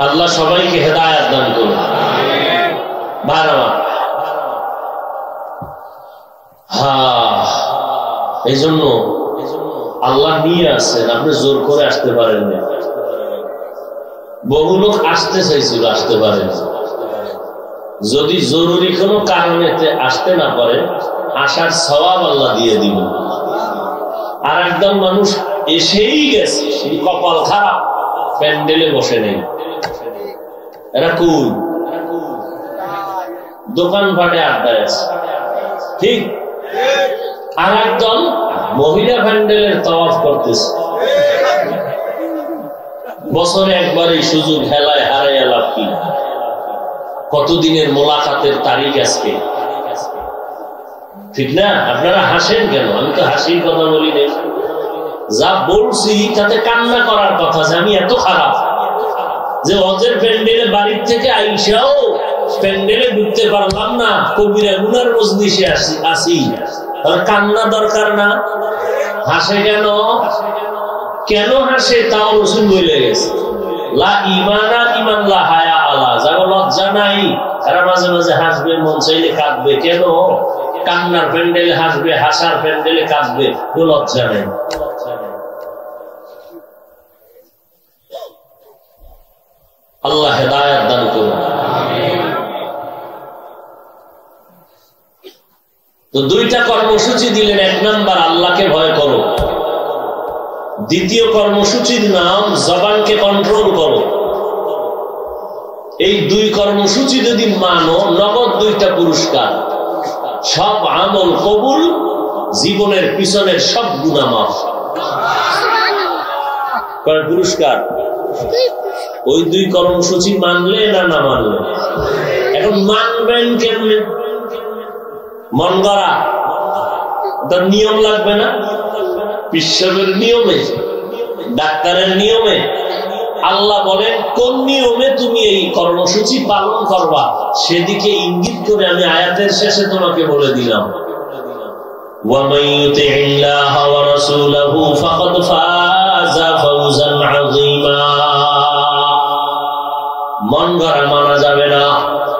আল্লাহ সবাইকে হেদায়াত দান করুন। এই জন্য আল্লাহ নিয়ে আসেন, আপনি জোর করে আসতে পারেন না। বহু লোক আসতে চাইছিল, আসতে পারেন। যদি জরুরি কোনো কারণে আসতে না পারে, আসার সওয়াব আল্লাহ দিয়ে দিবেন। আর একদম মানুষ এসেই গেছে কপাল খারাপ প্যান্ডেলে বসে নেই এরা কোন দোকানপাটে আড্ডা আছে ঠিক আর একদম মহিলা প্যান্ডেলের তাওয়াফ করতেছে বছরে একবারই সুযোগ হেলায় হারায় লাভ কি কতদিনের মোলাকাতের তারিখ আজকে ঠিক না আপনারা হাসেন কেন আমি তো হাসির কথা বলি না যা বলছি তাতে কান্না করার কথা যে আমি এত খারাপ যে ওদের প্যান্ডেলে বাড়ির থেকে আইসাও প্যান্ডেলে ঢুকতে পারলাম না কবিরা গুনার মজলিসে আসি আর কান্না দরকার না হাসে কেন কেন হাসে তাও রসুল বলে গেছে লা ঈমানা লিমান লা হায়া আলা যারা লজ্জা নাই তারা মাঝে মাঝে হাসবে মন চাইলে কাঁদবে কেন কান্নার প্যান্ডেলে হাসবে হাসার প্যান্ডেলে কাঁদবে তো লজ্জা নাই আল্লাহ হেদায়েত দান করুন আমিন তো দুইটা কর্মসূচি দিলেন এক নাম্বার আল্লাহকে ভয় করো দ্বিতীয় কর্মসূচির নাম জবানকে কন্ট্রোল করো এই দুই কর্মসূচি যদি মানো নগদ দুইটা পুরস্কার সব আমল কবুল জীবনের পিছনের সব গুনাহ মাফ কার পুরস্কার ওই দুই কর্মসূচি মানলে না না মানলে এখন মানবেন কেমনে মন গড়া তার নিয়ম লাগবে না বিশ্বের নিয়মে ডাক্তারের নিয়মে আল্লাহ বলেন কোন নিয়মে তুমি এই কর্মসূচি পালন করবা সেদিকে ইঙ্গিত করে আমি আয়াতের শেষে তোমাকে বলে দিলাম ওয়া মাইয়ুতিল্লাহ ওয়া রাসূলুহু ফাকাদ ফাযা ফাওজান আযীমা মন গড়া মানা যাবে না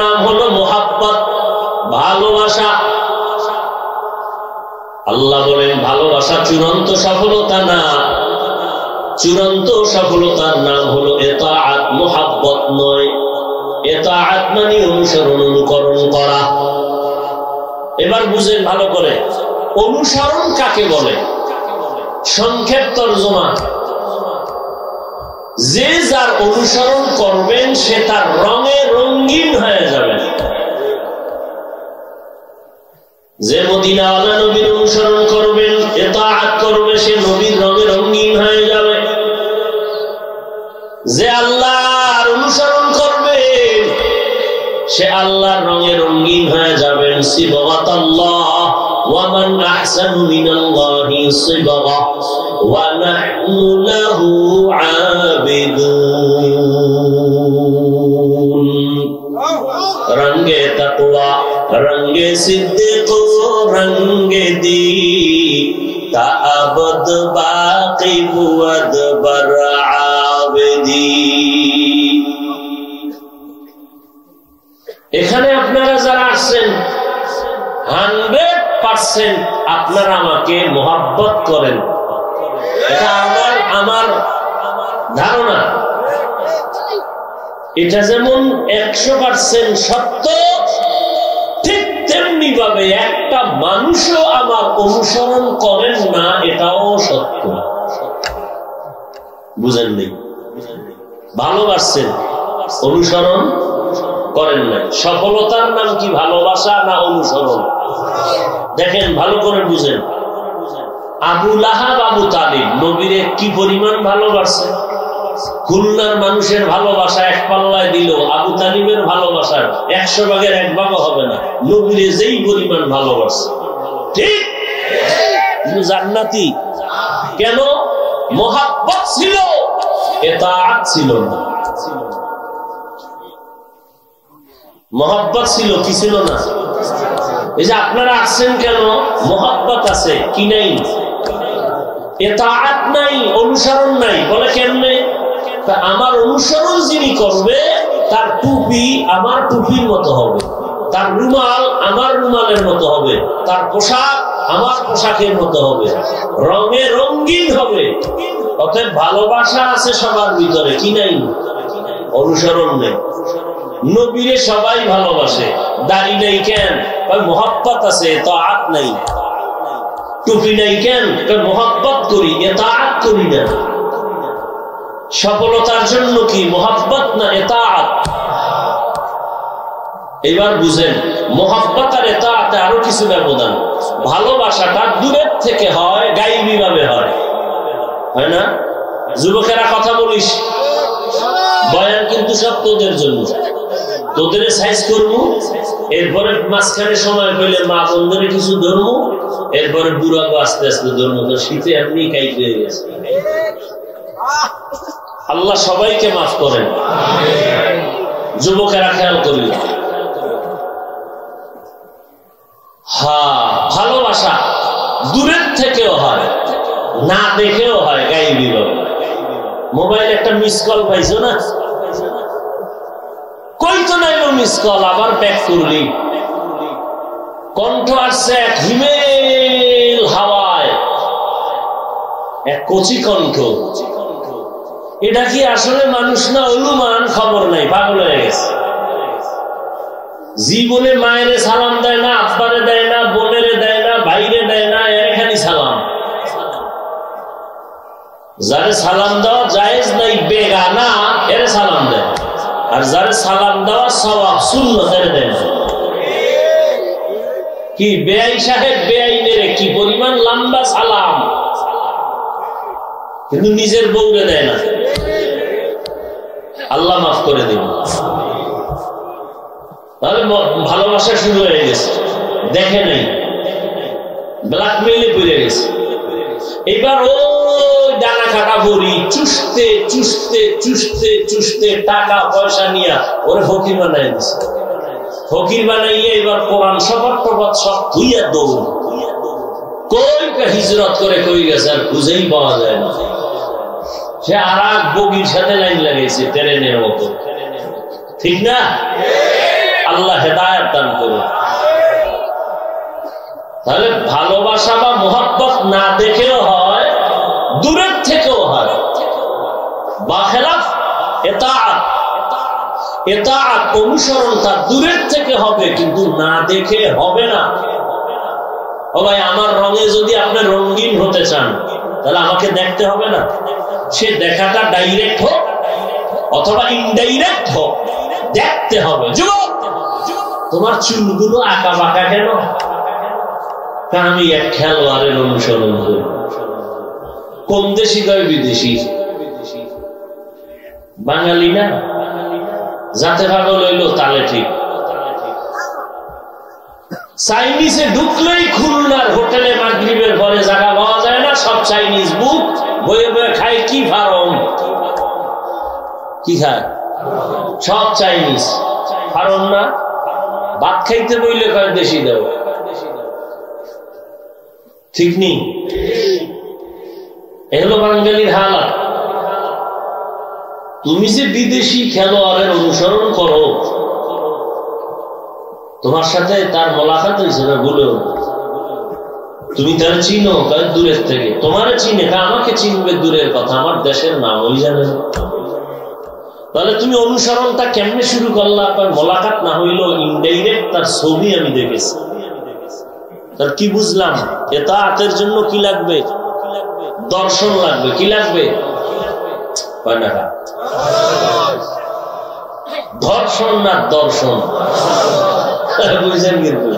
নাম হলো মুহাব্বত ভালোবাসা আল্লাহ বলেন ভালোবাসা চূড়ান্ত সফলতা না চূড়ান্ত সফলতার নাম হলো ইতাআত মুহাব্বত নয় ইতাআত মানে অনুসরণ অনুকরণ করা এবার বুঝেন ভালো করে অনুসরণ কাকে বলে সংক্ষেপ তরজমা যে যার অনুসরণ করবেন সে তার রঙে রঙিন হয়ে যাবে যে মদিনাওয়ালা নবীর অনুসরণ করবেন ইতাআত করবে সে নবীর রঙে রঙিন হয়ে যাবে যে আল্লাহর অনুসরণ করবে সে আল্লাহর রঙে রঙিন হয়ে যাবেন সিবাগাতাল্লাহ ওয়া মান আহসানু মিনাল্লাহি সিবাগা ওয়া নাহনু লাহু আবিদুন রঙে তাকওয়া রঙে সিদ্দিক রঙে দি তাআবদ বাকি বুদ বরআ এখানে আপনারা যারা আসছেন 100% আপনারা আমাকে মোহাব্বত করেন এটা আমার ধারণা এটা যেমন 100% সত্য ঠিক তেমনি ভাবে একটা মানুষও আমার অনুসরণ করেন না এটাও সত্য বুঝেন নেই ভালোবাসেন অনুসরণ করেন না সফলতার নাম কি ভালোবাসা না অনুসরণ দেখেন ভালো করে বুঝেন আবু লাহাব আবু তালিব নবীরে কি পরিমাণ ভালোবাসে খুলনার মানুষের ভালোবাসা এক পাল্লায় দিল আবু তালিবের ভালোবাসার 100 ভাগের 1 ভাগও হবে না নবীরে যেই পরিমাণ ভালোবাসে ঠিক জান্নাতি কেন মোহাব্বত ছিল ইতাআত ছিল না মহব্বত ছিল কি ছিল না এই যে আপনারা আসছেন কেন মহব্বত আছে কি নাই ইতাআত নাই অনুসরণ নাই বলে কেমনে তা আমার অনুসরণ যিনি করবে তার টুপি আমার টুপির মতো হবে, তার রুমাল আমার রুমালের মতো হবে, তার পোশাক আমার পোশাকের মতো হবে, রঙে রঙিন হবে। অতএব ভালোবাসা আছে সবার ভিতরে, কি নাই? অনুসরণ নেই। নবীরে সবাই ভালোবাসে, দাড়ি নাই কেন? মহব্বত আছে, তাআত নাই। টুপি নাই কেন? মহব্বত করি, তাআত করি না। সফলতার জন্য কি মহব্বত না তাআত? এবার বুঝেন মহব্বত আর তাআতে আরো কিছু ব্যবধান। ভালোবাসাটা দূরের থেকে হয়, গায়েবী ভাবে হয়, হয় না? যুবকেরা কথা বলিস, বয়ান কিন্তু সব তোদের জন্য, তোদের সাইজ করবো, এরপরে মাঝখানে সময় পেলে মা বন্ধুরে কিছু ধরবো, এরপরে বুড়াগো আস্তে আস্তে ধরবো। তো শীতে এমনি কাইট হয়ে গেছে। আল্লাহ সবাইকে মাফ করেন। যুবকেরা খেয়াল করল, হা, ভালোবাসা দূরের থেকেও হয়, না দেখেও হয়, গায়েবী ভাবে। মোবাইল একটা মিস কল পাইছো না, কই তো নাই মিস কল, আবার ব্যাক করলি, কণ্ঠ আসছে এক হিমেল হাওয়ায়, এক কচি কণ্ঠ। এটা কি আসলে মানুষ না অনুমান? খবর নাই, পাগল হয়ে গেছে। জীবনে মায়ের সালাম দেয় না, আব্বারে দেয় না, বোনেরে দেয় না, ভাইরে দেয় না, এর খালি সালাম। যারে সালাম দেওয়া জায়েজ নাই, বেগানা, এর সালাম দেয়। আর যারে সালাম দেওয়া সওয়াব সুন্নাত, এর দেয় না। কি বেআই সাহেব, বেআইনের কি পরিমাণ লম্বা সালাম, কিন্তু নিজের বউরে দেয় না। আল্লাহ মাফ করে দিন। তাহলে ভালোবাসা শুরু হয়ে গেছে, দেখে নাই, ব্ল্যাকমেইলে পড়ে গেছে। এবার ও ডানা কাটা ভরি চুষতে চুষতে চুষতে চুষতে টাকা পয়সা নিয়ে ওরে ফকির বানাই দিছে। ফকির বানাইয়া এবার কোরআন শপথ সব ধুইয়া দৌড়, কইটা হিজরত করে কই গেছে আর খুঁজেই পাওয়া যায় না। সে আর এক বগির সাথে লাইন লাগাইছে ট্রেনের মতো, ঠিক না? আল্লাহ হেদায়েত দান করুন। তাহলে ভালোবাসা বা মহব্বত না দেখেও হয়, দূরের থেকেও হয়। বাখেলাফ ইতাআত, ইতাআত অনুসরণ তার দূরের থেকে হবে, কিন্তু না দেখে হবে না। ও ভাই, আমার রঙে যদি আপনি রঙিন হতে চান তাহলে আমাকে দেখতে হবে না। সে দেখাটা ডাইরেক্ট হোক অথবা ইনডাইরেক্ট হোক, দেখতে হবে। যুবক, তোমার চুলগুলো আঁকা বাঁকা কেন? আমি এক খেলোয়াড়ের অনুসরণ করি। কোন দেশি কয় বিদেশি? বাঙালি না, যাতে পাগল হইল তালে ঠিক। চাইনিজে ঢুকলেই খুলনার হোটেলে মাগরিবের ঘরে জায়গা পাওয়া যায় না, সব চাইনিজ বুক বয়ে বয়ে খায়। কি ফারম কি খায়? সব চাইনিজ, ফারম না। ভাত খাইতে বইলে কয় দেশি দাও, ঠিক নেই। এগুলো বাঙালির হালাত। তুমি যে বিদেশি খেলোয়াড়ের অনুসরণ করো, তোমার সাথে তার মোলাকাত হয়েছে না বলেও তুমি তার চিনো দূরের থেকে। তোমার চিনে, আমাকে চিনবে দূরের কথা, আমার দেশের নাম ওই জানে। তাহলে তুমি অনুসরণটা কেমনে শুরু করলা? মোলাকাত না হইল ইনডাইরেক্ট, তার ছবি আমি দেখেছি। তার কি বুঝলাম? তাআতের জন্য কি লাগবে? দর্শন লাগবে। কি লাগবে? ধর্ষণ না দর্শন, বুঝছেন? কিন্তু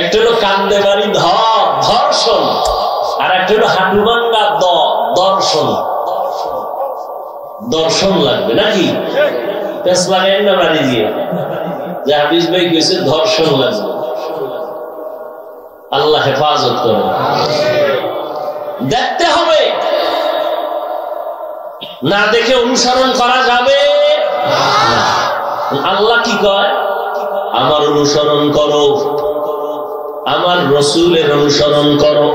একটা হলো কান্দে বাড়ি ধর্ষণ, আর একটা হলো হাঁটুভাঙ্গা দর্শন। দর্শন লাগবে নাকি? পেস লাগাই না বাড়ি দিয়ে যে হাফিজ ভাই কইছে ধর্ষণ লাগবে। আল্লাহ হেফাজত করে। দেখতে হবে, না দেখে অনুসরণ করা যাবে। আল্লাহ কি কয়? আমার অনুসরণ করো, আমার রসুলের অনুসরণ করো।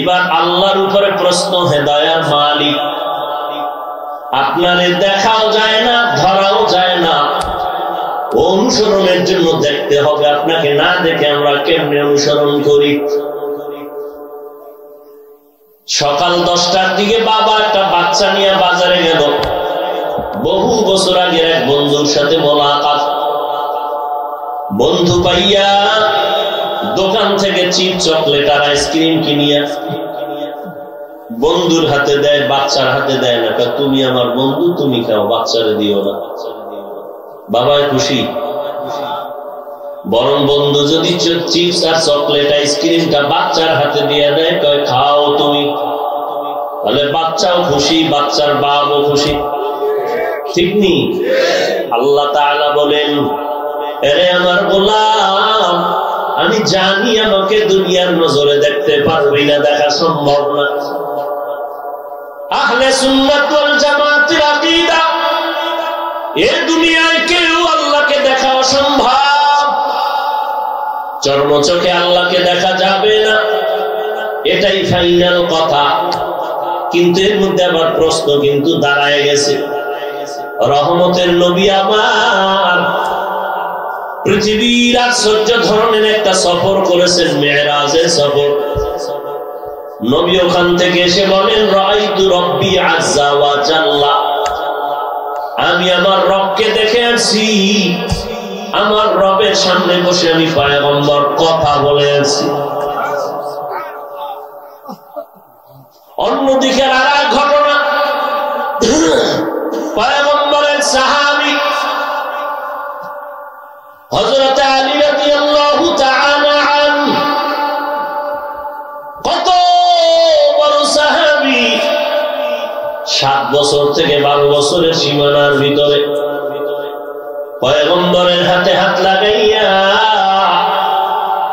এবার আল্লাহর উপরে প্রশ্ন হেদায়ের মালিক আপনারে দেখাও যায় না ধরাও যায় না অনুসরণের জন্য দেখতে হবে আপনাকে না দেখে আমরা কেমনে অনুসরণ করি সকাল 10টার দিকে বাবা একটা বাচ্চা নিয়ে বাজারে গেল বহু বছর আগে এক বন্ধুর সাথে মোলাকাত বন্ধু পাইয়া দোকান থেকে চিপ চকলেট আর আইসক্রিম কিনিয়া বন্ধুর হাতে দেয় বাচ্চার হাতে দেয় না তুমি আমার বন্ধু তুমি খাও বাচ্চারে দিও না বাবা খুশি বরং বন্ধু যদি চিপস আর চকলেট আইসক্রিমটা বাচ্চার হাতে দিয়ে দেয় কয় খাও তুমি তাহলে বাচ্চাও খুশি বাচ্চার বাবাও খুশি ঠিক নি আল্লাহ তাআলা বলেন আরে আমার গোলাম আমি জানি আমাকে দুনিয়ার নজরে দেখতে পারবি না দেখা সম্ভব না আহলে সুন্নাত ওয়াল জামাতের আকীদা এই দুনিয়ায় কেউ আল্লাহকে দেখা অসম্ভব চর্মচোখে আল্লাহকে দেখা যাবে না এটাই ফাইনাল কথা কিন্তু এর মধ্যে আবার প্রশ্ন কিন্তু দাঁড়ায় গেছে রহমতের নবী আমার পৃথিবীর আশ্চর্য ধরনের একটা সফর করেছেন মেরাজের সফর নবী ওখান থেকে এসে বলেন রাআইতু রব্বি আযজা ওয়া জাল্লা আমি আমার রবকে দেখে আছি আমার রবের সামনে বসে আমি পয়গম্বর কথা বলে আছি অন্যদিকে আরেক ঘটনা পয়গম্বরের সাহাবী হযরত আলী রাদিয়াল্লাহু তাআলা আনহু কত বড় সাহাবী 7 বছর থেকে 12 বছরের সীমানার ভিতরে পয়গম্বরের হাতে হাত লাগাইয়া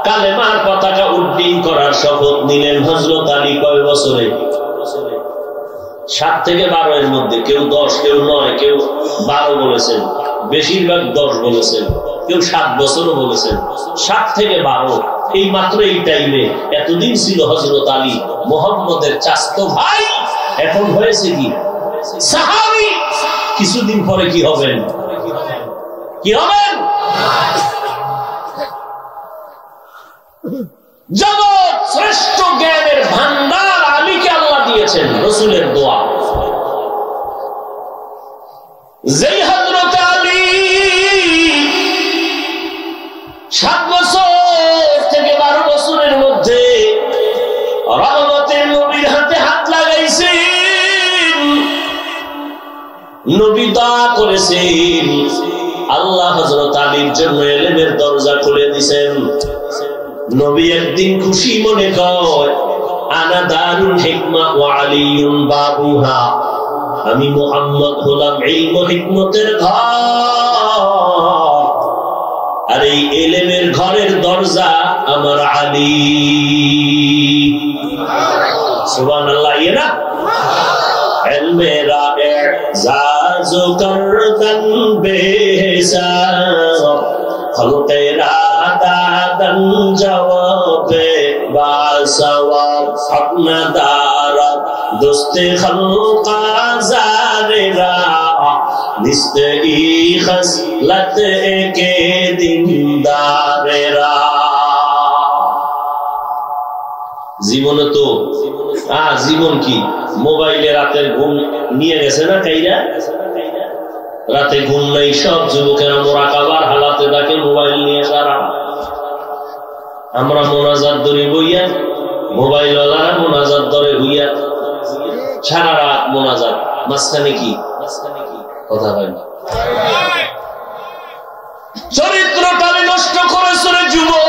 কালেমার পতাকা উড্ডীন করার শপথ নিলেন হযরত আলী কয় বছরে 7 থেকে 12 এর মধ্যে কেউ 10 কেউ 9 কেউ 12 বলেছেন বেশিরভাগ 10 বলেছেন কেউ 7 বছরও বলেছেন 7 থেকে 12 এই মাত্র এই টাইমে এতদিন ছিল হযরত আলী মুহাম্মদের চাচাতো ভাই এখন হয়েছে কি সাহাবী কিছুদিন পরে কি হবেন জগৎ শ্রেষ্ঠ জ্ঞানের ভান্ডার আলীকে আল্লাহ দিয়েছেন রাসূলের দোয়া যেই হযরত আলী 7 বছর থেকে 12 বছরের মধ্যে রহমতের নবীর হাতে হাত লাগাইছেন নবী দোয়া করেছেন আল্লাহ হযরত আলীর জন্য ইলমের দরজা খুলে দিয়েছেন নবী একদিন খুশি মনে কয় আনা দারুল হিকমা ওয়া আলিউন বাবুহা আমি মুহাম্মদ হলাম ইলম হিকমতের ঘর আর এই ইলমের ঘরের দরজা আমার আলী সুবহানাল্লাহ ইরা ইলমে রাবে জাজ করতন বেসা খলকে রাতা দন জওবে বাসওয়া আপনা দারা দোস্তে খলকা জারেরা নিস্তে ইখস লত একে দিন দারেরা জীবন তো জীবন কি মোবাইলে রাতের ঘুম নিয়ে গেছে না কাইরা রাতে ঘুম নাই সব যুবকেরা মুরাকাবার হালাতে থাকে মোবাইল নিয়ে সারা আমরা মোনাজাত ধরে বইয়া মোবাইল ওয়ালারা মোনাজাত ধরে হইয়া সারা রাত মোনাজাত মাঝখানে কি কথা হয় না চরিত্রটাকে নষ্ট করেছে রে যুবক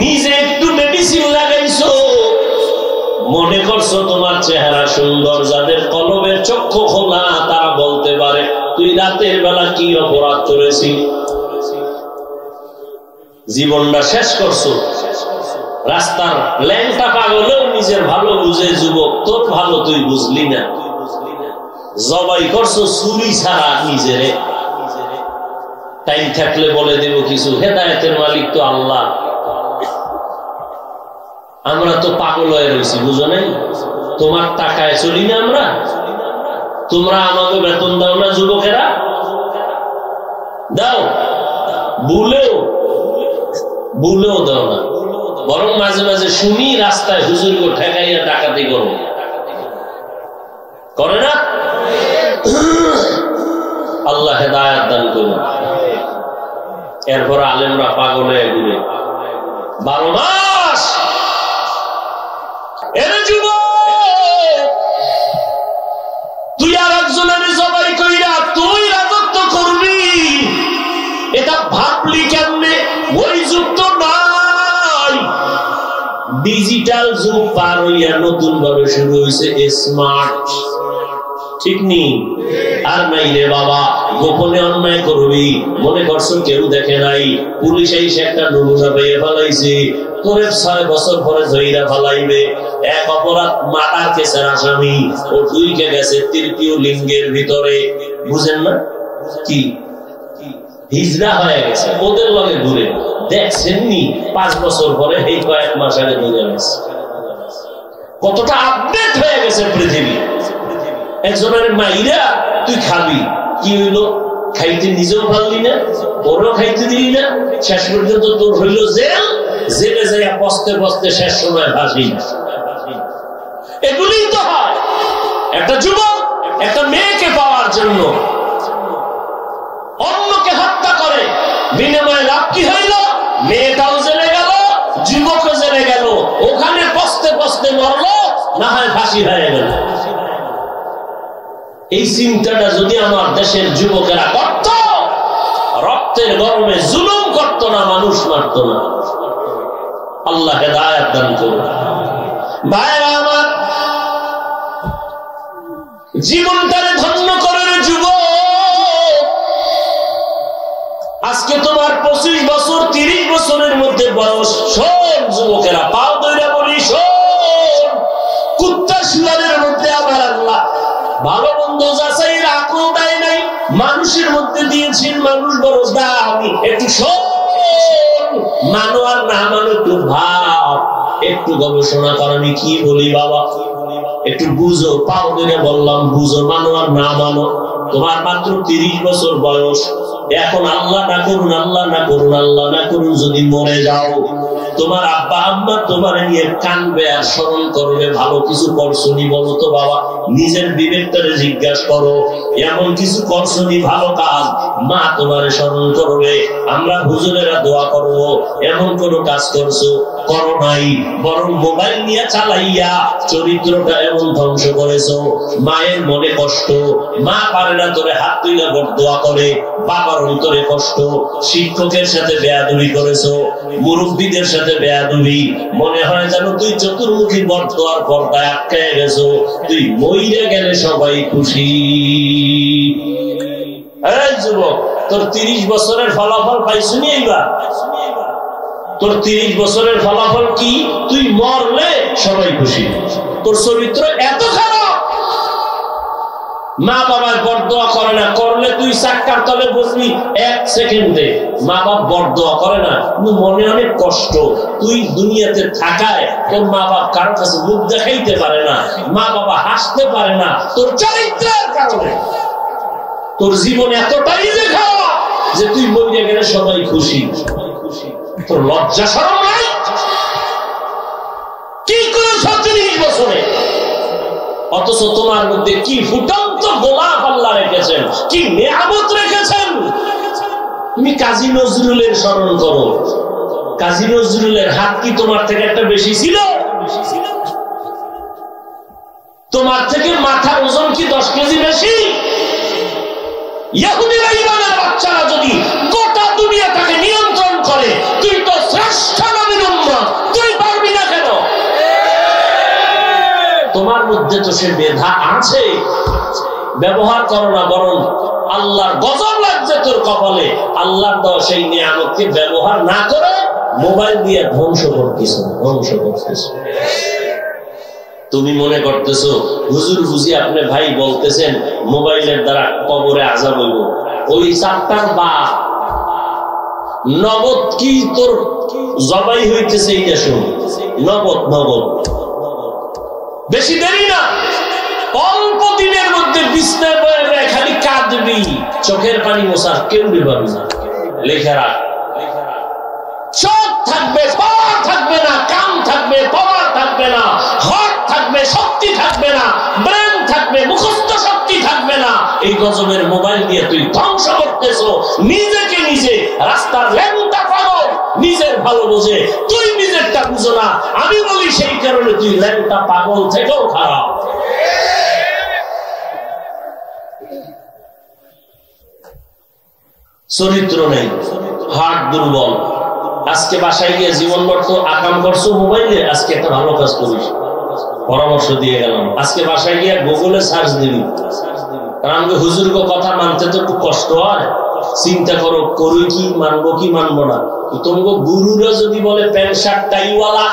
নিজে একটু মেডিসিন লাগাইছো মনে করছো তোমার চেহারা সুন্দর যাদের কলবের চক্ষু খোলা তারা বলতে পারে তুই রাতের বেলা কি অপরাধ করেছিস জীবনটা শেষ করছো রাস্তার ল্যাংটা পাগলেও নিজের ভালো বুঝে যুবক তোর ভালো তুই বুঝলি না জবাই করছো চুরি ছাড়া নিজেরে টাইম থাকলে বলে দেব কিছু। হেদায়েতের মালিক তো আল্লাহ, আমরা তো পাগল হয়ে রয়েছি, বুঝো নাই? তোমার টাকায় চলি না আমরা, তোমরা আমাকে বেতন দাও না যুবকেরা, দাও ভুলেও ভুলেও দাও না, বরং মাঝে মাঝে শুনি রাস্তায় হুজুরকে ঠেকাইয়া ডাকাতি করো, করে না? আল্লাহ হেদায়েত দান করুন। এরপর আলেমরা পাগল হয়ে ঘুরে ১২ মাস। এরে যুবক, তুই আর একজনের জবাই কইরা তুই রাজত্ব করবি, এটা ভাবলি কেমনে? ওই যুগ তো নাই, ডিজিটাল যুগ পার হইয়া নতুন ভাবে শুরু হয়েছে স্মার্ট, ঠিক নেই? আর নাই রে বাবা, গোপনে অন্যায় করবি, মনে করছো কেউ দেখে নাই, পুলিশ এসে একটা নমুনা পেয়ে ফেলাইছে, তোরে ৬ বছর পরে জয়ীরা ফেলাইবে। এক অপরাধ মাতার কেসের আসামি, ও ঢুকে গেছে তৃতীয় লিঙ্গের ভিতরে, বুঝেন না কি হিজড়া হয়ে গেছে, ওদের লগে ঘুরে দেখছেননি ৫ বছর পরে, এই কয়েক মাস আগে ঘুরে গেছে। কতটা আপডেট হয়ে গেছে পৃথিবী। একজনের মাইরা তুই খাবি, কি হইল? খাইতে নিজেও পারলি না, ওরও খাইতে দিলি না, শেষ পর্যন্ত তোর হইল জেল, জেলে যাইয়া বসতে বসতে শেষ সময় ফাঁসি। এগুলি তো হয় একটা যুবক একটা মেয়েকে পাওয়ার জন্য অন্যকে হত্যা করে, বিনিময়ে লাভ কি হইল? মেয়েটাও জেলে গেল, যুবকও জেলে গেল, ওখানে বসতে বসতে মরল, না হয় ফাঁসি হয়ে গেল। এই চিন্তাটা যদি আমার দেশের যুবকেরা করত, রক্তের গরমে জুলুম করত না, মানুষ মারত না। আল্লাহ হেদায়েত দান করুন। ভাইরা আমার, জীবনটারে ধন্য করেন যুবক। আজকে তোমার 25 বছর 30 বছরের মধ্যে বয়স, সব যুবকেরা পাও দইরা বলি, সব কুত্তা শিয়ালের মধ্যে আবার আল্লাহ ভালো বন্ধ যাচাই রাখো দেয় নাই, মানুষের মধ্যে দিয়েছেন, মানুষ বড় দামি। একটু সব মানো আর না মানো, একটু ভাব, একটু গবেষণা কর। আমি কি বলি বাবা, একটু বুঝো, পাও দিনে বললাম বুঝো, মানো আর না মানো। তোমার মাত্র 30 বছর বয়স, এখন আল্লাহ না করুন, আল্লাহ না করুন, আল্লাহ না করুন যদি মরে যাও, তোমার আব্বা আম্মা তোমার নিয়ে কানবে আর স্মরণ করবে ভালো কিছু করছনি। বলো তো বাবা, নিজের বিবেকটারে জিজ্ঞাসা করো, এমন কিছু করছনি ভালো কাজ, মা তোমারে স্মরণ করবে, আমরা হুজুরেরা দোয়া করব, এমন কোনো কাজ করছো? করো নাই, বরং মোবাইল নিয়ে চালাইয়া চরিত্রটা এমন ধ্বংস করেছো। মায়ের মনে কষ্ট, মা পারে না তোরে হাত তুলে দোয়া করে, বাবার অন্তরে কষ্ট, শিক্ষকের সাথে বেয়াদবি করেছো, মুরব্বীদের সাথে বেয়াদবি, মনে হয় যেন তুই চতুর্মুখী বট দোয়ার পর্দায় আটকায় গেছো, তুই মইরে গেলে সবাই খুশি। এই যুবক, তোর 30 বছরের ফলাফল পাইছনি এইবার? তোর 30 বছরের ফলাফল কি? তুই মরলে সবাই খুশি। তোর চরিত্র এত খারাপ, মা বাবার বরদোয়া করে না, করলে তুই চাক্কার তলে বসবি 1 সেকেন্ডে। মা বাপ বরদোয়া করে না, তুই মনে অনেক কষ্ট, তুই দুনিয়াতে থাকায় তোর মা বাপ কারো কাছে মুখ দেখাইতে পারে না, মা বাবা হাসতে পারে না, তোর চরিত্রের কারণে। তোর জীবন এতটাই যে খারাপ যে তুই মরে গেলে সবাই খুশি। তোর লজ্জা শরম নাই? কি করেছ 30 বছরে? অথচ তোমার মধ্যে কি ফুটন্ত গোলাপ আল্লাহ রেখেছেন, কি নিয়ামত রেখেছেন। তুমি কাজী নজরুলের স্মরণ করো, কাজী নজরুলের হাত কি তোমার থেকে একটা বেশি ছিল? তোমার থেকে মাথার ওজন কি 10 কেজি বেশি? ইহুদিরা, ইমানের বাচ্চারা যদি গোটা দুনিয়া তাকে নিয়ন্ত্রণ করে, তুই তো শ্রেষ্ঠ নবীর উম্মত, তুই পারবি না কেন? তোমার মধ্যে তো সে মেধা আছে, ব্যবহার করো না, বরং আল্লাহর গজব লাগছে তোর কপালে। আল্লাহর দেওয়া সেই নিয়ামতকে ব্যবহার না করে মোবাইল দিয়ে ধ্বংস করতেছ, ধ্বংস করতেছ। তুমি মনে করতেছো হুজুর বুঝি আপনি ভাই বলতেছেন মোবাইলের দ্বারা কবরে আযাব হইব? ওই চারটার বাপ নগদ কি তোর জবাই হইতেছে এইটা শুন নগদ নগদ বেশি দেরি না অল্প দিনের মধ্যে বিস্তার করে খালি কাঁদবি চোখের পানি মোছা কেউ বিভাবি না লেখা রাখ চোখ থাকবে পাওয়ার থাকবে না কাম থাকবে পাওয়ার থাকবে না হট থাকবে শক্তি থাকবে না ব্রেন থাকবে মুখস্থ শক্তি থাকবে না এই গজবের মোবাইল দিয়ে তুই ধ্বংস করতেছো নিজেকে নিজে রাস্তা লেনটা করো নিজের ভালো বোঝে তুই নিজেরটা বুঝো না আমি বলি সেই কারণে তুই লেনটা পাগল থেকেও খারাপ চরিত্র নেই হার্ট দুর্বল আজকে বাসায় গিয়ে জীবন করছো আকাম করছো মোবাইলে আজকে একটা ভালো কাজ করিস পরামর্শ দিয়ে গেলাম আজকে বাসায় গিয়ে গুগলে সার্চ দিবি কারণ হুজুর কথা মানতে তো একটু কষ্ট হয় চিন্তা করো করি কি মানবো না তোমাকে গুরুরা যদি বলে প্যান্ট শার্ট টাইওয়ালা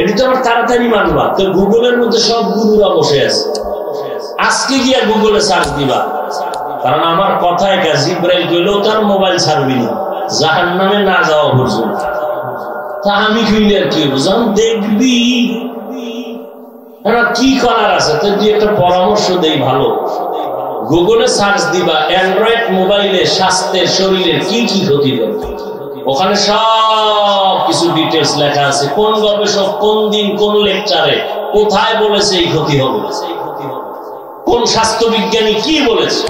এটি তো আমার তাড়াতাড়ি মানবা তো গুগলের মধ্যে সব গুরুরা বসে আছে আজকে গিয়ে গুগলে সার্চ দিবা কারণ আমার কথায় কাজী জিবরাইল কইলো তার মোবাইল ছাড়বি না জাহান্নামে না যাওয়া পর্যন্ত তা আমি কইলে কি বুঝাম দেখবি কি করার আছে তো তুই একটা পরামর্শ দেই ভালো গুগলে সার্চ দিবা অ্যান্ড্রয়েড মোবাইলে স্বাস্থ্যের শরীরের কি কি ক্ষতি করে ওখানে সব কিছু ডিটেইলস লেখা আছে কোন গবেষক কোন দিন কোন লেকচারে কোথায় বলেছে এই ক্ষতি হবে কোন স্বাস্থ্য বিজ্ঞানী কি বলেছে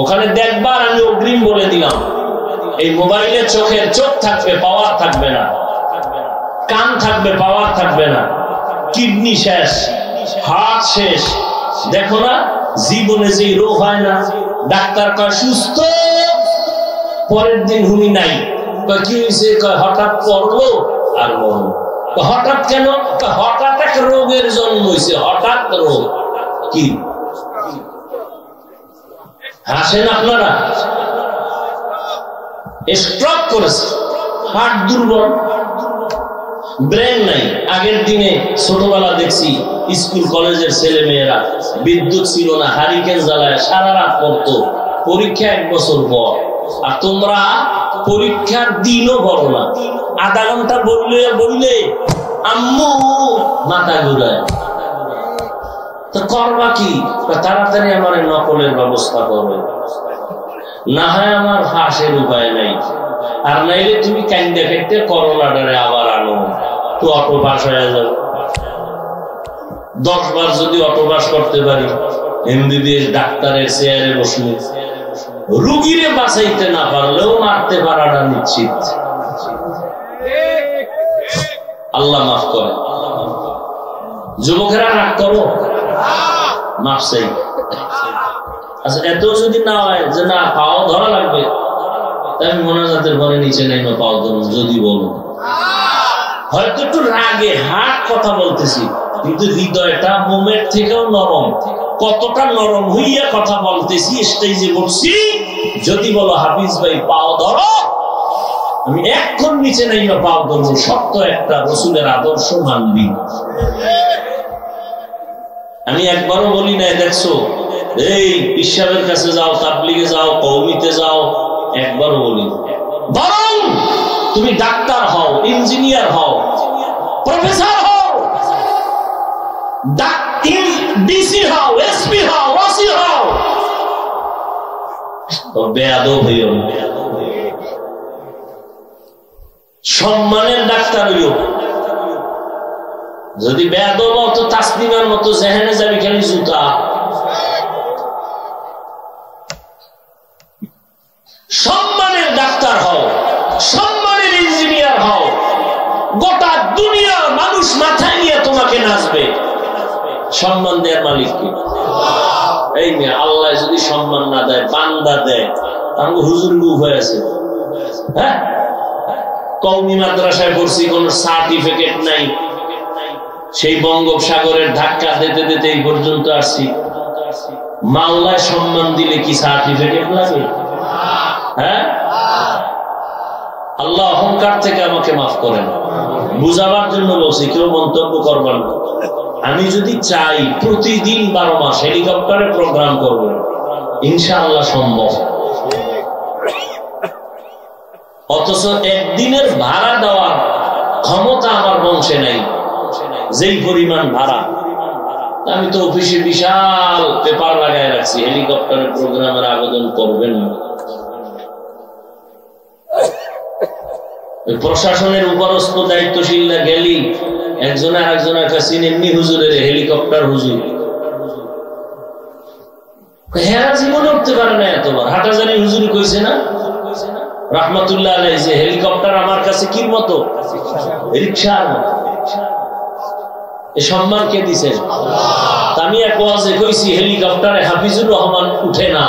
ওখানে দেখবার আমি অগ্রিম বলে দিলাম এই মোবাইলে চোখের চোখ থাকবে পাওয়ার থাকবে না কান থাকবে পাওয়ার থাকবে না কিডনি শেষ হার্ট শেষ দেখো না জীবনে যে রোগ হয় না ডাক্তার কয় সুস্থ পরের দিন হুনি নাই কি হয়েছে হঠাৎ পড়লো আর মরলো হঠাৎ কেন হঠাৎ এক রোগের জন্ম হয়েছে হঠাৎ রোগ কি হাসেন আপনারা স্ট্রোক করেছে হার্ট দুর্বল ব্রেন নাই আগের দিনে ছোটবেলা দেখছি স্কুল কলেজের ছেলে মেয়েরা বিদ্যুৎ ছিল না হারিকেন জ্বালায় সারা রাত পড়তো পরীক্ষা এক বছর পর আর তোমরা পরীক্ষার দিনও বলো না আধা ঘন্টা বললে আম্মু মাথা ঘুরায় তো করবা কি তাড়াতাড়ি আমার নকলের ব্যবস্থা করবে না হয় আমার হাসের উপায় নাই আর নাইলে তুমি কান্দে কেটে করোনাটারে আবার আনো তো অটো পাস হয়ে যাবে 10 বার যদি অটো পাস করতে পারি এমবিবিএস ডাক্তারের চেয়ারে বসলে রোগীরে বাঁচাইতে না পারলেও মারতে পারাটা নিশ্চিত আল্লাহ মাফ করে যুবকেরা রাগ করো মাফ চাই আচ্ছা এত যদি না হয় যে না পাও ধরা লাগবে আমি মোনাজাতের পরে নিচে নেমে পাও ধরুন যদি বলুন হয়তো একটু রাগে হাত কথা বলতেছি কিন্তু হৃদয়টা মোমের থেকেও নরম কতটা নরম হইয়া কথা বলতেছি স্টেজে বলছি যদি বলো হাফিজ ভাই পাও ধরো আমি এখন নিচে নেমে পাও ধরবো শক্ত একটা রসুলের আদর্শ মানবি আমি একবারও বলি না দেখছো এই বিশ্বাবের কাছে যাও তাবলিগে যাও কওমিতে যাও একবারও বলি বরং তুমি ডাক্তার হও ইঞ্জিনিয়ার হও প্রফেসর হও ডিসি হও এসপি হও ওসি হও বেয়াদব হইও সম্মানের ডাক্তার হইও যদি বেয়াদব হও তো তাসলিমার মতো জেহানে যাবে খালি জুতা সম্মানের ডাক্তার হও সম্মানের ইঞ্জিনিয়ার হও গোটা দুনিয়ার মানুষ মাথায় নিয়ে তোমাকে নাচবে সম্মান দেওয়ার মালিককে এই মেয়ে আল্লাহ যদি সম্মান না দেয় বান্দা দেয় আমি হুজুর লুক হয়ে আছে হ্যাঁ কওমি মাদ্রাসায় পড়ছি কোন সার্টিফিকেট নাই সেই বঙ্গোপসাগরের ধাক্কা দিতে দিতে এই পর্যন্ত আসছি মাওলায় সম্মান দিলে কি সার্টিফিকেট লাগে হ্যাঁ আল্লাহ অহংকার থেকে আমাকে মাফ করেন বুঝাবার জন্য বলছি কেউ মন্তব্য করবেন না আমি যদি চাই প্রতিদিন 12 মাস হেলিকপ্টারে প্রোগ্রাম করব ইনশাআল্লাহ সম্ভব অথচ একদিনের ভাড়া দেওয়ার ক্ষমতা আমার বংশে নাই, যেই পরিমাণ ভাড়া। আমি তো অফিসে বিশাল পেপার লাগায় রাখছি, হেলিকপ্টারের প্রোগ্রামের আবেদন করবেন। প্রশাসনের উপরস্থ দায়িত্বশীলরা গেলি একজন আর একজনের কাছে এমনি হুজুরের হেলিকপ্টার হুজুর, হেরা জীবন উঠতে পারে না। এতবার হাটাজারি হুজুর কইছে না রহমতুল্লাহ আলাইহি যে হেলিকপ্টার আমার কাছে কি মতো রিকশার মতো। এ সম্মান কে দিয়েছেন? আল্লাহ। আমি এক ওয়াজে কইছি হেলিকপ্টারে হাফিজুর রহমান উঠে না,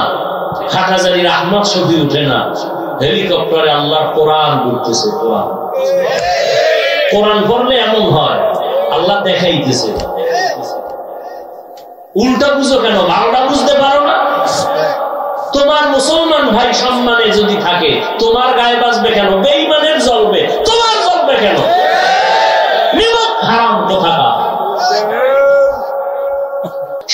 হাটাজারির আহমদ শফি উঠে না, হেলিকপ্টারে আল্লাহর কোরআন উঠতেছে। কোরআন কোরআন পড়লে এমন হয় আল্লাহ দেখাইতেছে। উল্টা বুঝো কেন? ভালোটা বুঝতে পারো না? তোমার মুসলমান ভাই সম্মানে যদি থাকে তোমার গায়ে বাজবে কেন? বেঈমানের জ্বলবে, তোমার জ্বলবে কেন? নিমক হারাম কোথাকা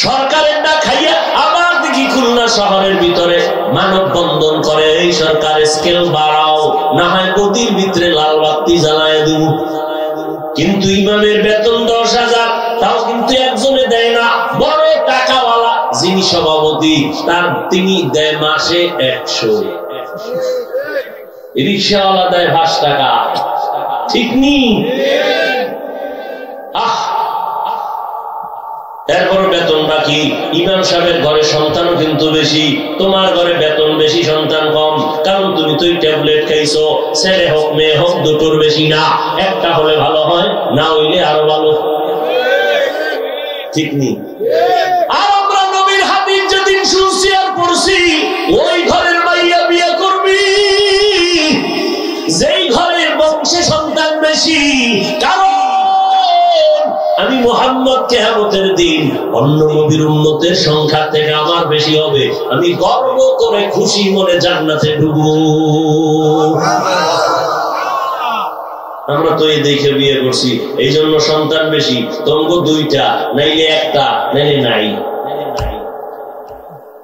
সরকারের না খাইয়া। আবার দেখি খুলনা শহরের ভিতরে মানব বন্ধন করে, এই সরকার স্কেল বাড়াও, না হয় গতির ভিতরে লাল বাতি জ্বালায় দেব। কিন্তু ইমামের বেতন 10,000, তাও কিন্তু একজনে দেয় না। বড় টাকাওয়ালা যিনি সভাপতি তার তিনি দেয় মাসে 100, রিক্সাওয়ালা দেয় 5 টাকা। ঠিক নি? আহ, এরপর বেতন বাকি। ইমাম সাহেবের ঘরে সন্তানও কিন্তু বেশি, তোমার ঘরে বেতন বেশি সন্তান কম, কারণ তুমি তো ট্যাবলেট খাইছো। ছেলে হোক মেয়ে হোক দুটোর বেশি না, একটা হলে ভালো হয়, না হইলে আরো ভালো। ঠিক নি? আর আমরা নবীর হাদিস যেদিন শুনছি আর পড়ছি, ওই ঘরের মাইয়া বিয়ে করবি যেই ঘরের বংশে সন্তান বেশি। কারণ আমি মুহাম্মদ কিয়ামতের দিন অন্য নবীর উম্মতের সংখ্যা থেকে আমার বেশি হবে। আমি গর্ব করে খুশি মনে জান্নাতে ঢুকবো। আমরা তো এই দেখে বিয়ে করছি, এই জন্য সন্তান বেশি। তোমাকে 2টা নাইলে 1টা নাইলে নাই।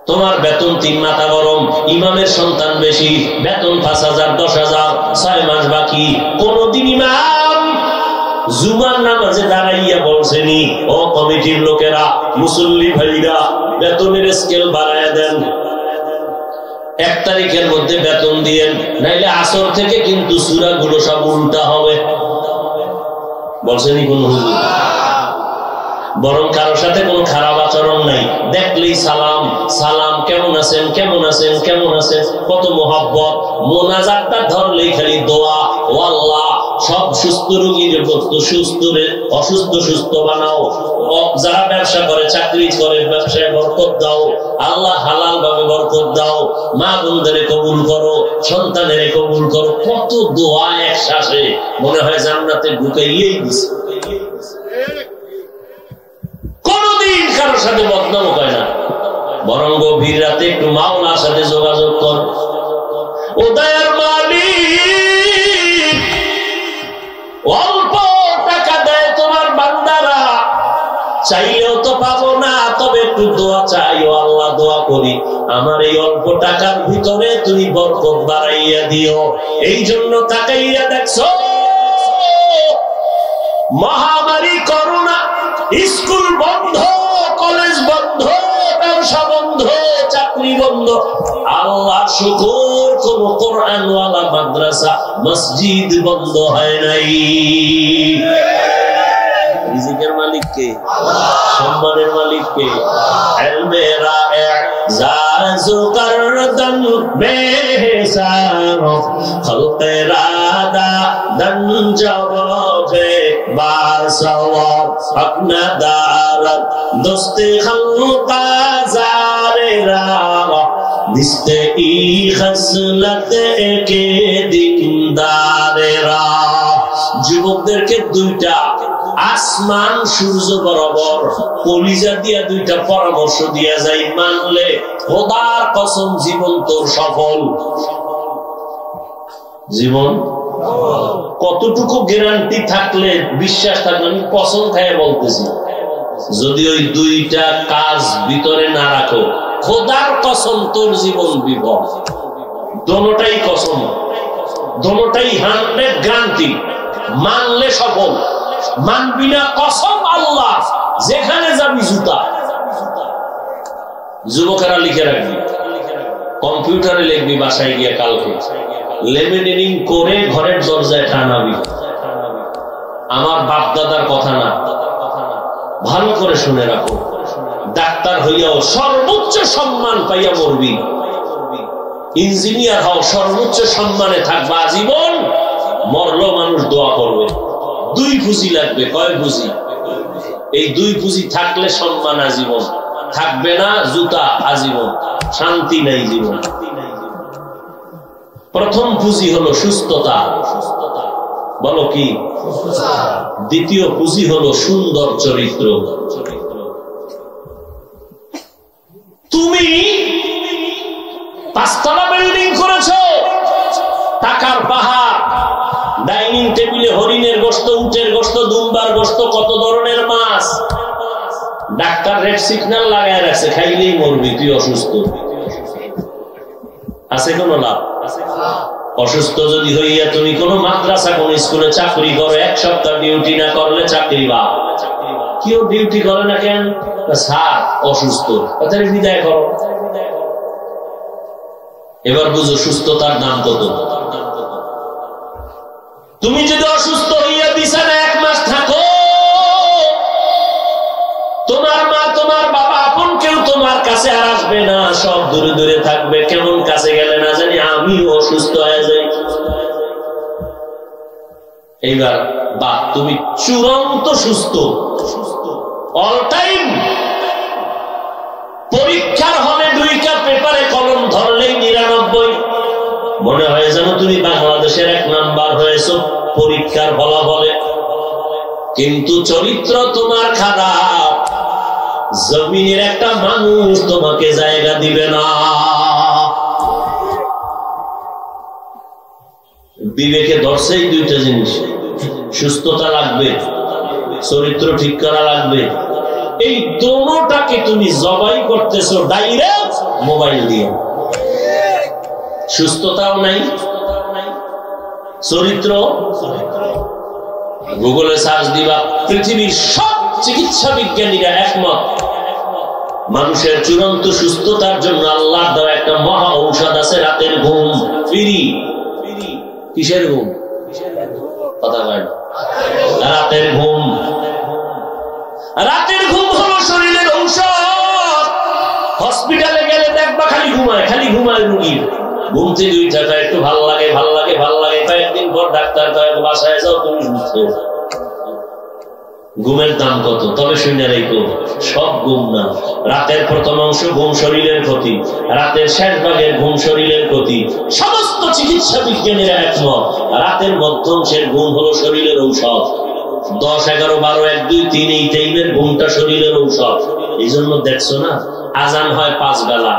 তোমার বেতন 3 মাথা গরম, ইমামের সন্তান বেশি, বেতন 5,000 10,000, 6 মাস বাকি। কোনদিন ইমাম জুমার নামাজে দাঁড়াইয়া বলছেনি, ও কমিটির লোকেরা, মুসল্লি ভাইরা, বেতনের স্কেল বাড়ায় দেন, 1 তারিখের মধ্যে বেতন দিয়েন, নাইলে আসর থেকে কিন্তু সূরাগুলো সব উল্টা হবে। বলছেনি কোন হুজুর? বরং কারোর সাথে কোন খারাপ আচরণ নাই, দেখলেই সালাম সালাম, কেমন আছেন কেমন আছেন কেমন আছেন, কত মোহাব্বত। মোনাজাতটা ধরলেই খালি দোয়া, ও আল্লাহ সব সুস্থ রোগীর অসুস্থ সুস্থ বানাও, যারা ব্যবসা করে চাকরি করে ব্যবসায় বরকত দাও, আল্লাহ হালাল ভাবে বরকত দাও, মা বোনদের কবুল করো, সন্তানের কবুল করো। কত দোয়া একসাথে, মনে হয় জান্নাতে ঢুকাইয়েই দিছে। কোনদিন কারোর সাথে বদনাম হয় না, বরং গভীর রাতে একটু মাওলার সাথে যোগাযোগ কর। ও দয়ার মালিক, অল্প টাকা দেয় তোমার বান্দারা, চাইলেও তো পাবো না, তবে একটু দোয়া চাই। ও আল্লাহ দোয়া করি আমার এই অল্প টাকার ভিতরে তুমি বরকত বাড়াইয়া দিও। এই জন্য তাকাইয়া দেখছো মহামারী করোনা, স্কুল বন্ধ, কলেজ বন্ধ, ব্যবসা বন্ধ, চাকরি বন্ধ। আল্লাহ শুকর কোন কোরআনওয়ালা মাদ্রাসা মসজিদ বন্ধ হয় নাই। রিজিকের মালিক কে? আল্লাহ। সম্মানের মালিক কে? আল্লাহ। ইলমে রায় জাজ করদন বেহসার খলতে রাদা দন জবাবে বাসওয়াব আপনা দারত দস্তে খলকা জারে রাওয়া নিস্তে ই খসলত একে দিনদারে রা। যুবকদেরকে 2টা আসমান সূর্য বরাবর কলিজা দিয়া 2টা পরামর্শ দিয়া যায়, মানলে খোদার কসম জীবন তোর সফল। জীবন কতটুকু গ্যারান্টি থাকলে, বিশ্বাস থাকলে, আমি কসম খাইয়া বলতেছি, যদি ওই 2টা কাজ ভিতরে না রাখো, খোদার কসম তোর জীবন বিপদ। দোনোটাই কসম। दोनोंटाई 100 गारंटी मानले सफल मानबि ना कसम अल्लाह যেখানে যাবি জুতা যুবকরা লিখে রাখবি কম্পিউটারে লিখবি বাসায় গিয়ে কালকে লেমিনেটিং করে ঘরের দরজায় টানাবি আমার বাপ দাদার কথা না ভালো করে শুনে রাখো ডাক্তার হইয়াও সর্বোচ্চ সম্মান পাইয়া মরবি ইঞ্জিনিয়ার হও সর্বোচ্চ সম্মানে থাকবা আজীবন মরলো মানুষ দোয়া করবে দুই পুঁজি লাগবে কয় পুঁজি এই দুই পুঁজি থাকলে সম্মান আজীবন থাকবে না জুতা আজীবন শান্তি নাই জীবন প্রথম পুঁজি হলো সুস্থতা বলো কি দ্বিতীয় পুঁজি হলো সুন্দর চরিত্র তুমি পাঁচতলা বিল্ডিং করেছো টাকার পাহাড় ডাইনিং টেবিলে হরিণের গোশত উটের গোশত দুম্বার গোশত কত ধরনের মাছ ডাক্তার রেড সিগন্যাল লাগায় রাখছে খাইলেই মরবি তুই অসুস্থ আছে কোনো লাভ অসুস্থ যদি হইয়া তুমি কোনো মাদ্রাসা কোন স্কুলে চাকরি করো এক সপ্তাহ ডিউটি না করলে চাকরি বা কেউ ডিউটি করে না কেন স্যার অসুস্থ তাহলে বিদায় করো এবার বুঝো সুস্থতার দাম কত তুমি যদি অসুস্থ হইয়া বিছানায় এক মাস থাকো তোমার মা তোমার বাবা আপন কেউ তোমার কাছে আর আসবে না সব দূরে দূরে থাকবে কেমন কাছে গেলে না জানি আমিও অসুস্থ হয়ে যাই এইবার বাপ তুমি চূড়ান্ত সুস্থ অল টাইম পরীক্ষার হলে দুইটা পেপারে কলম ধরলেই ৯৯ মনে হয় যেন তুমি বাংলাদেশের এক নাম্বার হয়েছো পরীক্ষার ফলাফলে কিন্তু চরিত্র তোমার খারাপ জমিনের একটা মানুষ তোমাকে জায়গা দিবে না বিবেকে দর্শাই দুইটা জিনিস সুস্থতা লাগবে চরিত্র ঠিক করা লাগবে এই দোনোটাকে তুমি জবাই করতেছো ডাইরেক্ট মোবাইল দিয়ে সুস্থতাও নাই চরিত্র গুগলে সার্চ দিবা পৃথিবীর সব চিকিৎসা বিজ্ঞানীরা একমত মানুষের চূড়ান্ত সুস্থতার জন্য আল্লাহ দেওয়া একটা মহা ঔষধ আছে রাতের ঘুম ফ্রি কিসের ঘুম কথা বল রাতের ঘুম রাতের ঘুম হলো শরীরের ঔষধ হসপিটালে গেলে দেখবা খালি ঘুমায় রোগী ঘুম থেকে উঠে যায় একটু ভাল লাগে কয়েকদিন পর ডাক্তার কয় বাসায় যাও তুমি সুস্থ ঘুমের দাম কত তবে শুনে রাখো সব ঘুম না রাতের প্রথম অংশ ঘুম শরীরের ক্ষতি রাতের শেষ ভাগের ঘুম শরীরের ক্ষতি সমস্ত চিকিৎসা বিজ্ঞানীরা একমত রাতের মধ্যাংশের ঘুম হলো শরীরের ঔষধ ১০, ১১, ১২, ১২, ৩ এই টাইমের ঘুমটা শরীরের ঔষধ এই জন্য দেখছো না আজান হয় ৫ বেলা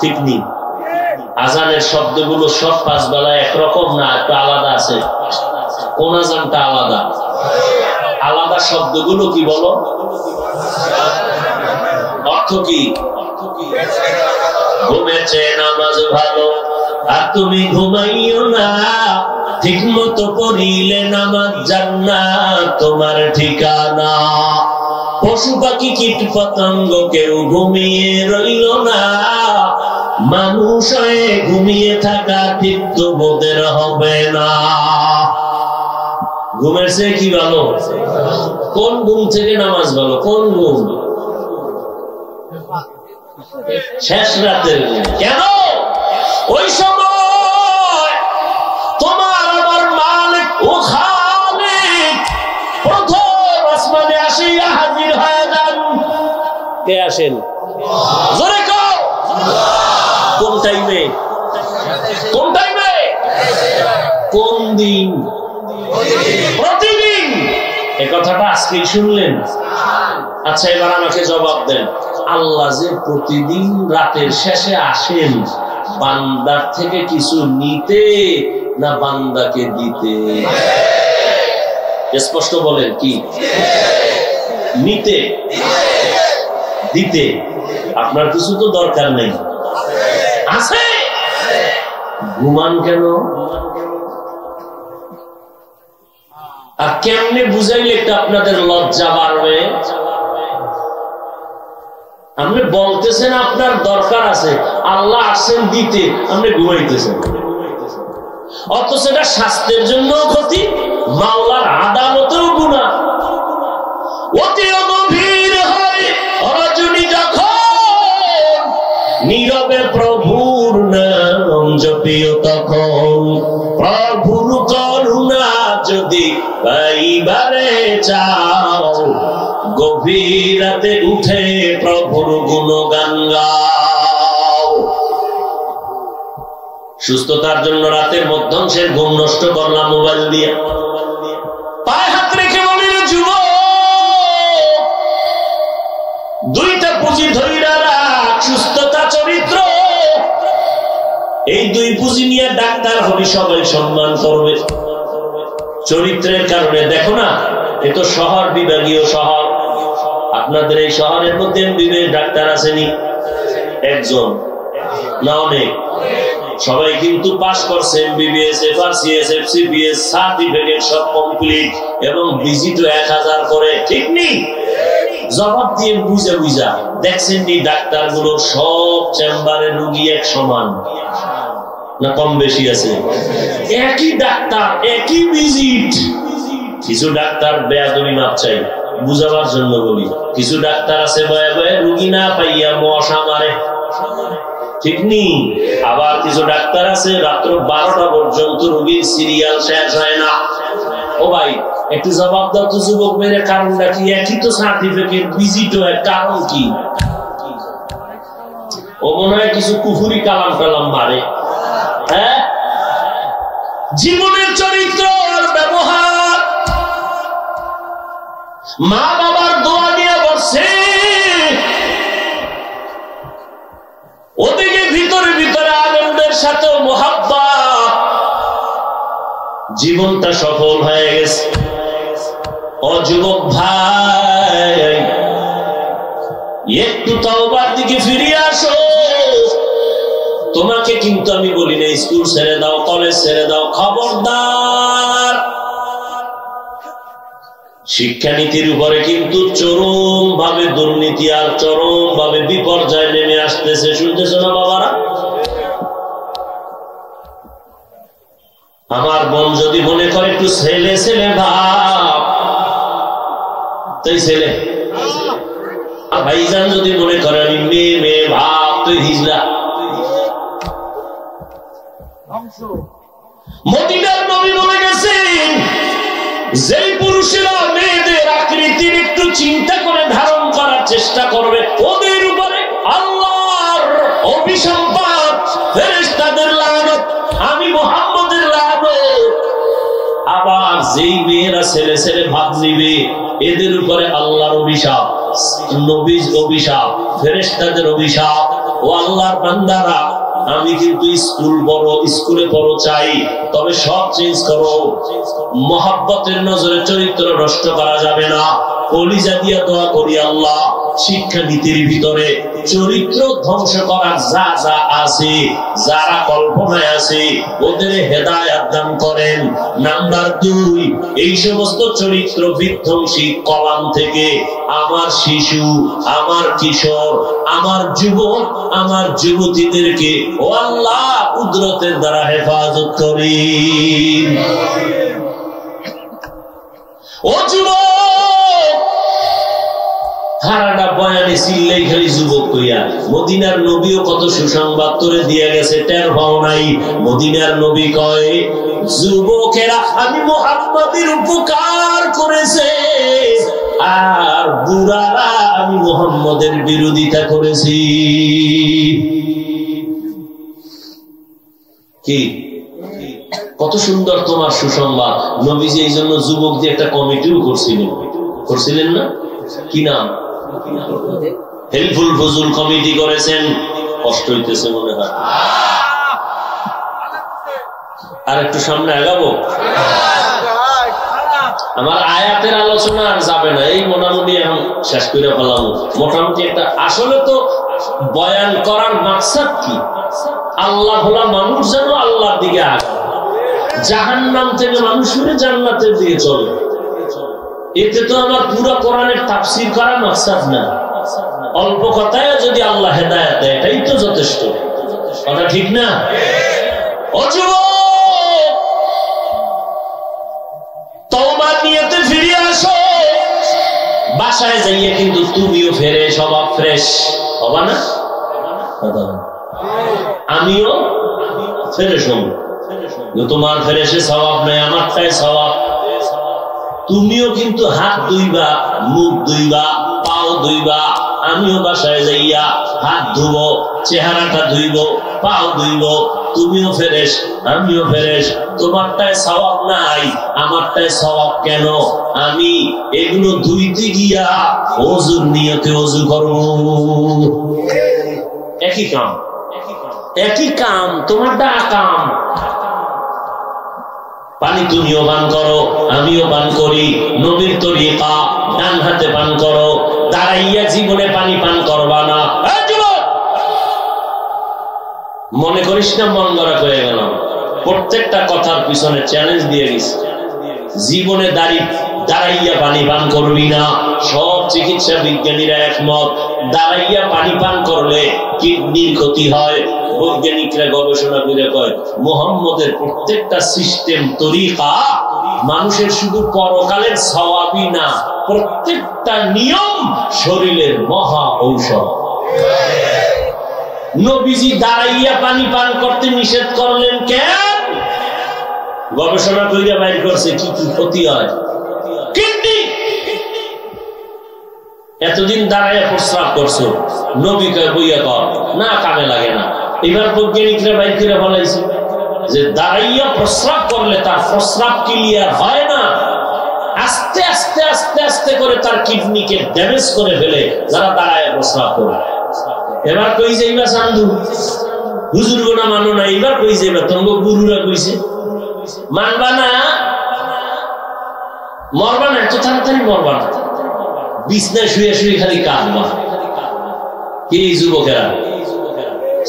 ঠিক নেই আজানের শব্দগুলো সব ৫ বেলা একরকম না একটু আলাদা আছে কোন আজানটা আলাদা আলাদা শব্দগুলো কি বলো অর্থ কি ঘুমেছে নামাজ ভালো আর তুমি ঘুমাইও না ঠিক মতো পড়িলে নামাজ জান্নাত তোমার ঠিকানা পশু পাখি কীট পতঙ্গ কেউ ঘুমিয়ে রইল না মানুষ ঘুমিয়ে থাকা তৃপ্ত বোধের হবে না ঘুমের চেয়ে কি ভালো কোন ঘুম থেকে নামাজ ভালো কোন ঘুম শেষ রাতের ঘুম কেন ওই সময় তোমার আমার মালিক ও খালিক প্রথম আসমানে আসিয়া হাজির হয়ে যান কে আসেন জোরে কও কোন টাইমে কোন দিন প্রতিদিন এই কথাটা আজকে শুনলেন আচ্ছা এবার আমাকে জবাব দেন আল্লাহ যে প্রতিদিন রাতের শেষে আসেন বান্দার থেকে কিছু নিতে না বান্দাকে দিতে স্পষ্ট বলেন কি নিতে দিতে আপনার কিছু তো দরকার নেই আছে ঘুমান কেন কেমনে বুঝাইলে এটা আপনাদের লজ্জা বাড়বে? আপনি বলতেছেন আপনার দরকার আছে, আল্লাহ আসেন দিতে, আপনি ঘুমাইতেছেন, অথচ এটা স্বাস্থ্যের জন্য ক্ষতি, মাওলার আদালতেও গুনাহ। অতি গভীর হয় রজনী যখন, নীরবে প্রভুর নাম জপিও তখন, প্রভুর করুণা যদি পাইবারে চাও, গভীর রাতে উঠে প্রভুর গুণগান গাও। সুস্থতার জন্য রাতের মধ্যংশের ঘুম নষ্ট করলাম মোবাইল দিয়ে, পায়ে হাত রেখে বলি যুবক দুইটা পুঁজি ধইরা রাখ, সুস্থতা চরিত্র, এই দুই পুঁজি নিয়ে ডাক্তার হবি, সবাই সম্মান করবে। চরিত্রের কারণে দেখো না, এ তো শহর বিভাগীয় শহর, আপনাদের এই শহরের মধ্যে বিবেক ডাক্তার আসেনি একজন না অনেক, সবাই কিন্তু পাস করছে MBBS, FRCS, FCBS, সার্টিফিকেট সব কমপ্লিট এবং ভিজিট 1000 করে, ঠিক নেই? জবাব দিয়ে বুঝা বুঝা দেখছেন নি ডাক্তার গুলো সব চেম্বারে রুগী এক সমান না কম বেশি আছে, একই ডাক্তার একই ভিজিট। কিছু ডাক্তার বেয়াদবি মাপ চাই, বুঝাবার জন্য বলি, কিছু ডাক্তার আছে ভয়ে ভয়ে রুগী না পাইয়া মশা মারে, ঠিক নেই? আবার কিছু ডাক্তার আছে রাত্র 12টা পর্যন্ত রুগীর সিরিয়াল শেষ হয় না। ও ভাই একটু জবাব দাও তো যুবক, মেরে কারণটা কি? একই তো সার্টিফিকেট ভিজিট হয়, কারণ কি? ও মনে হয় কিছু কুফুরি কালাম কালাম মারে। হ্যাঁ, জীবনের চরিত্র আর ব্যবহার, মা বাবার দোয়া নিয়ে বসে, ওদিকে ভিতরে ভিতরে আনন্দের সাথে মোহাব্বত, জীবনটা সফল হয়ে গেছে। ও যুবক ভাই, একটু তওবার দিকে ফিরিয়ে আসো। তোমাকে কিন্তু আমি বলি না স্কুল ছেড়ে দাও, কলেজ ছেড়ে দাও, খবরদার। শিক্ষানীতির উপরে কিন্তু চরম ভাবে দুর্নীতি আর চরম ভাবে বিপর্যয় নেমে আসতেছে, শুনতেছ না বাবারা? আমার বোন যদি মনে করে একটু ছেলে ছেলে ভাব, তুই ছেলে, আর ভাইজান যদি মনে করে আমি মেয়ে মেয়ে ভাব, তুই হিজড়া। মদিনার নবী বলে গেছেন, যেই পুরুষেরা মেয়েদের আকৃতির একটু চিন্তা করে ধারণ করার চেষ্টা করবে, ওদের উপরে আল্লাহর অভিশাপ, ফেরেশতাদের লানত, আমি মুহাম্মদের লানত। আবার যেই মেয়েরা ছেলে ছেলে ভাব নিবে, এদের উপরে আল্লাহর অভিশাপ, নবীর অভিশাপ, ফেরেশতাদের অভিশাপ। ও আল্লাহর বান্দারা, আমি কিন্তু স্কুল বড়, স্কুলে বড় চাই, তবে সব চেঞ্জ করো, মহব্বতের নজরে চরিত্র নষ্ট করা যাবে না। কলিজা দিয়ে দোয়া করি, আল্লাহ শিক্ষানীতির ভিতরে চরিত্র ধ্বংস করার যা যা আছে, যারা কল্পনায় আছে, ওদের হেদায়েত দান করেন। নাম্বার 2, এই সমস্ত চরিত্র বিধ্বংসী কলাম থেকে আমার শিশু, আমার কিশোর, আমার যুবক, আমার যুবতীদেরকে ও আল্লাহ কুদরতের দ্বারা হেফাজত করেন। ও যুবক, হারাটা বয়ানে সিল্লাই খালি যুবক কইয়া, মদিনার নবীও কত সুসংবাদ তোরে দিয়ে গেছে, টের পাও নাই? মদিনার নবী কয়, যুবকেরা আমি মুহাম্মাদের উপকার করেছে, আর বুড়ারা আমি মুহাম্মাদের বিরোধিতা করেছি। কি কত সুন্দর তোমার সুসংবাদ! নবীজি এই জন্য যুবক দিয়ে একটা কমিটিও করছিলেন, করছিলেন না? কি নাম? হেল্পফুল ফজুল কমিটি করেছেন। কষ্ট হইতেছে মনে হয়, আর একটু সামনে আগাবো। আমার আয়াতের আলোচনা আর যাবে না, এই মোটামুটি এখন শেষ করে ফেলাম। মোটামুটি একটা আসলে তো বয়ান করার মাকসাদ কি, আল্লাহ ভোলা মানুষ যেন আল্লাহর দিকে আগায়। জাহান্নাম থেকে মানুষকে জান্নাতে দিয়ে চলে। এতে তো আমার পুরো কোরআনের তাফসীর করা মাকসাদ না, অল্প কথায় যদি আল্লাহ হেদায়েত দেয় এটাই তো যথেষ্ট। কথা ঠিক না? ও যুবক, তওবা নিয়তে ফিরে আসো। বাসায় যাইয়ে কিন্তু তুমিও ফেরে স্বভাব ফ্রেশ হবা না? আমিও ফেরে শুনবো, তোমার ফেরেশে সওয়াব নাই, আমারটাই সওয়াব। তুমিও কিন্তু হাত ধুইবা, মুখ ধুইবা, পাও ধুইবা। আমিও বাসায় যাইয়া হাত ধুবো, চেহারাটা ধুইবো, পাও ধুইবো। তুমিও ফেরেশ, আমিও ফেরেশ। তোমারটাই সওয়াব নাই, আমারটাই সওয়াব কেন? আমি এগুলো ধুইতে গিয়া ওযুর নিয়তে ওযু করব। একই কাম, একই কাম, তোমারটা আকাম। পানি তুমিও পান করো, আমিও পান করি। নবীর তরিকা, ডান হাতে পান করো, দাঁড়াইয়া জীবনে পানি পান করবা না। মনে করিস না মন গড়া হয়ে গেল। প্রত্যেকটা কথার পিছনে চ্যালেঞ্জ দিয়ে গেছি। জীবনে দাঁড়াইয়া পানি পান করবি না। সব চিকিৎসা বিজ্ঞানীরা একমত, দাঁড়াইয়া পানি পান করলে কিডনির ক্ষতি হয়। বৈজ্ঞানিকরা গবেষণা করে কয় মুহাম্মদের প্রত্যেকটা সিস্টেম তরিকা মানুষের শুধু পরকালের সওয়াবই না, প্রত্যেকটা নিয়ম শরীরের মহা ঔষধ। নবীজি দাঁড়াইয়া পানি পান করতে নিষেধ করলেন কেন? গবেষণা করে বাইর করছে কি কি ক্ষতি হয়। এতদিন দাঁড়াইয়া প্রস্রাব করছো, নবী কয় বইয়া কর না, কামে লাগে না। এবার বৈজ্ঞানিকরা বাইর করে বলাইছে যে দাঁড়াইয়া প্রস্রাব করলে তার প্রস্রাব ক্লিয়ার হয় না, আস্তে আস্তে আস্তে আস্তে করে তার কিডনিকে ড্যামেজ করে ফেলে যারা দাঁড়ায় প্রস্রাব করে। এবার কই যাইবা সান্ধু হুজুর গোনা মানো না, এবার কই যাইবা তঙ্গ গুরুরা কইছে মানবা না, মরবা না, তো তাড়াতাড়ি মরবা না, বিছনায় শুয়ে শুয়ে খালি কাঁদবা। কি যুবকেরা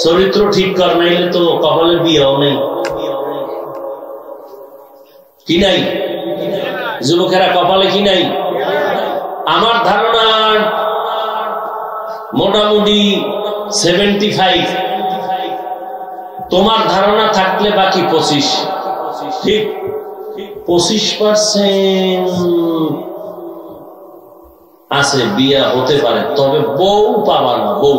চরিত্র ঠিক কর নাইলে তো কপালে বিয়েও নেই। কি নাই যুবকেরা, কপালে কি নাই? আমার ধারণা মোটামুটি 75, তোমার ধারণা থাকলে বাকি 25। ঠিক 25% আছে বিয়া হতে পারে, তবে বউ পাবা না, বউ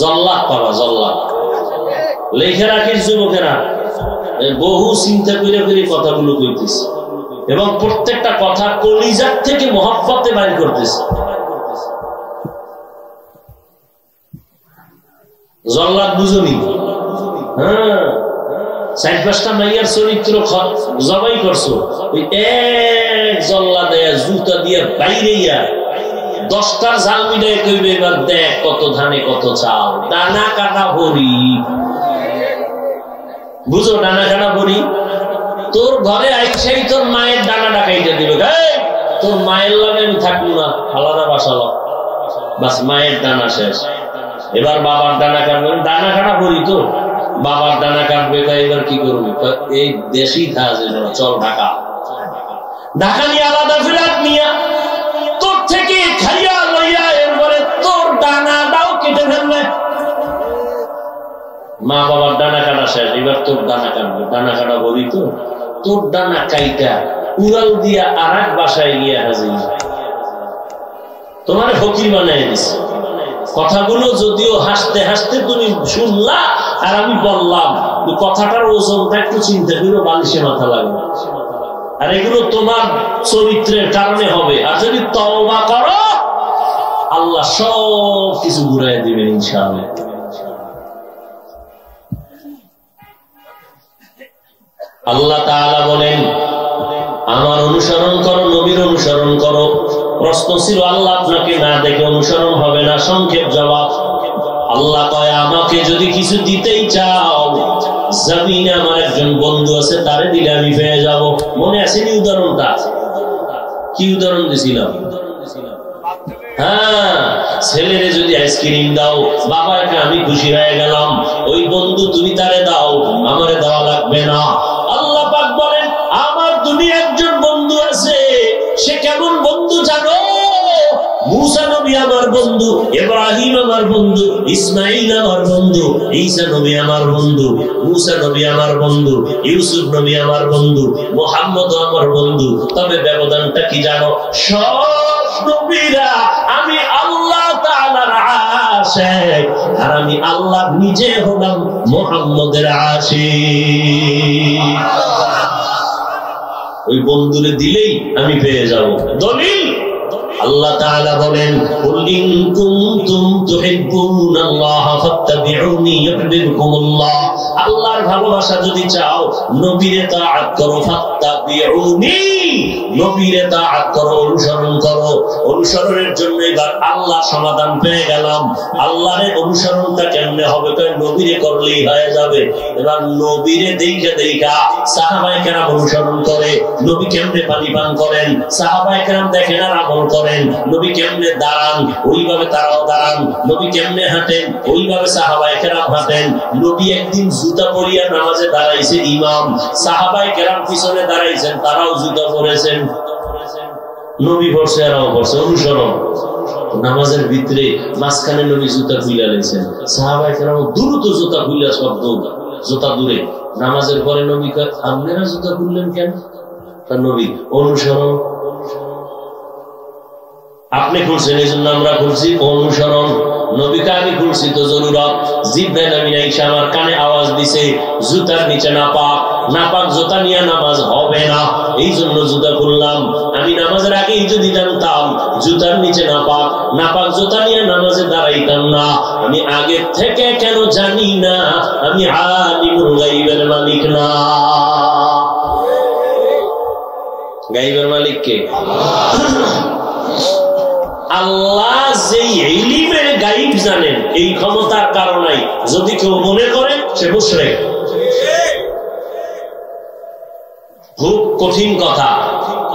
জল্লাদ পাবা, জল্লাদ। লেখে রাখিস যুবকেরা, বহু চিন্তা করে করে কথাগুলো কইতেছে এবং প্রত্যেকটা কথা কলিজার থেকে মহব্বতে বাইর করতেছে। জল্লাদ বুঝনি? হ্যাঁ, ৪-৫টা মাইয়ার চরিত্র জবাই করছো, ওই এক জল্লা দেয়া জুতা দিয়ে বাইরেইয়া ১০টার জাল মিলাই কইবে এবার দেখ কত ধানে কত চাল, ডানা কাটা ভরি। বুঝো ডানা কাটা ভরি? তোর ঘরে আইসাই তোর মায়ের ডানা ডাকাইটা দিবে, তোর মায়ের লাগে আমি থাকবো না, আলাদা বাসালো। বাস মায়ের ডানা শেষ, এবার বাবার ডানা কাটবে। ডানা কাটা ভরি তো, বাবার ডানা কাটবে, তাই এবার কি করবি? এই দেশি থাক, চল ঢাকা। ঢাকা নিয়ে আলাদা ফিরাত নিয়া তোর থেকে খাইয়া লইয়া এরপরে তোর ডানাটাও কেটে ফেলবে। মা বাবার ডানা কাটা শেষ, এবার তোর ডানা কাটবে। ডানা কাটা বলি তো, তোর ডানা কাইটা উড়াল দিয়া আর এক বাসায় গিয়া হাজির। তোমার ফকির বানাই দিছে। কথাগুলো যদিও হাসতে হাসতে তুমি শুনলা আর আমি বললাম, কথাটার ওজনটা একটু চিন্তা করে বালিশে মাথা লাগে। আর এগুলো তোমার চরিত্রের কারণে হবে। আর যদি তওবা করো আল্লাহ সব কিছু ঘুরাই দিবেন ইনশাআল্লাহ। আল্লাহ তাআলা বলেন, আমার অনুসরণ করো, নবীর অনুসরণ করো। প্রশ্ন ছিল আল্লাহ আপনাকে না দেখে অনুসরণ হবে না? সংক্ষেপ জবাব। আল্লাহ কয় আমাকে যদি কিছু দিতেই চাও, জমিনে আমার একজন বন্ধু আছে, তারে দিলে আমি পেয়ে যাব। মনে আসেনি উদাহরণটা? কি উদাহরণ দিয়েছিলাম? হ্যাঁ, ছেলেরে যদি আইসক্রিম দাও, বাবা এটা আমি খুশি হয়ে গেলাম, ওই বন্ধু তুমি তারে দাও, আমারে দেওয়া লাগবে না। আল্লাহ মুসা নবী আমার বন্ধু, ইব্রাহিম আমার বন্ধু, ইসমাঈল আমার বন্ধু, ঈসা নবী আমার বন্ধু, মুসা নবী আমার বন্ধু, ইউসুফ নবী আমার বন্ধু, মুহাম্মদ আমার বন্ধু। তবে ব্যবধানটা কি জানো? সব নবীরা আমি আল্লাহ তাআলার আশিক, আর আমি আল্লাহ নিজে হলাম মুহাম্মদের আশিক। ওই বন্ধুরে দিলেই আমি পেয়ে যাব। দলিল আল্লাহ তাআলা বলেন, কুল ইন কুনতুম তুহিব্বুনাল্লাহ ফাত্তাবিউনি ইউহিব্বুকুমুল্লাহ। আল্লাহর ভালোবাসা যদি চাও নবীর তাআত করো, ফাত্তাবিউনি নবীর তাআত করো, অনুসরণ করো। অনুসরণের জন্য এবার আল্লাহ সমাধান পেয়ে গেলাম। আল্লাহর অনুসরণটা কেমনে হবে? তাই নবীরে করলেই হয়ে যাবে। এবার নবীরে দেখে দেখা সাহাবায়ে কেরাম অনুসরণ করে। নবী কেমনে পানি পান করেন সাহাবায়ে কেরাম দেখেন আর আমল করেন। নবী কেমনে দাঁড়ান ওইভাবে তারাও দাঁড়ান। নবী কেমনে হাঁটেন ওইভাবে সাহাবায়ে কেরাম হাঁটেন। নবী একদিন জুতা পরিয়া নামাজে দাঁড়াইছে ইমাম, সাহাবায়ে কেরাম পিছনে দাঁড়াইছেন, তারাও জুতা পরেছেন। নবী পড়ছে এরাও পড়ছে, অনুসরণ। নামাজের ভিতরে মাঝখানে নবী জুতা খুইলা নিয়েছেন, সাহাবায়ে কেরাম দ্রুত জুতা খুইলা সব দৌড় জুতা দূরে। নামাজের পরে নবী কয়, আপনারা জুতা খুললেন কেন? তা নবী অনুসরণ। আপনি খুলছেন এই জন্য আমরা খুলছি, অনুসরণ। নবীকে আমি খুলছি তো জরুরত। জিব্রাইল আমিন আয়েশা আমার কানে আওয়াজ দিছে, জুতার নিচে নাপাক, নাপাক জুতা নিয়ে নামাজ হবে না, এই জন্য জুতা খুললাম। আমি নামাজের আগেই যদি জানতাম জুতার নিচে নাপাক, নাপাক জুতা নিয়ে নামাজে দাঁড়াইতাম না। আমি আগে থেকে কেন জানি না আমি আলিমুল গায়বের মালিক না। গায়বের মালিক কে? আল্লাহ। আল্লাহ যেই ইলমের গায়ব জানেন, এই ক্ষমতার কারণে যদি কেউ মনে করে সে মুশরিক। খুব কঠিন কথা।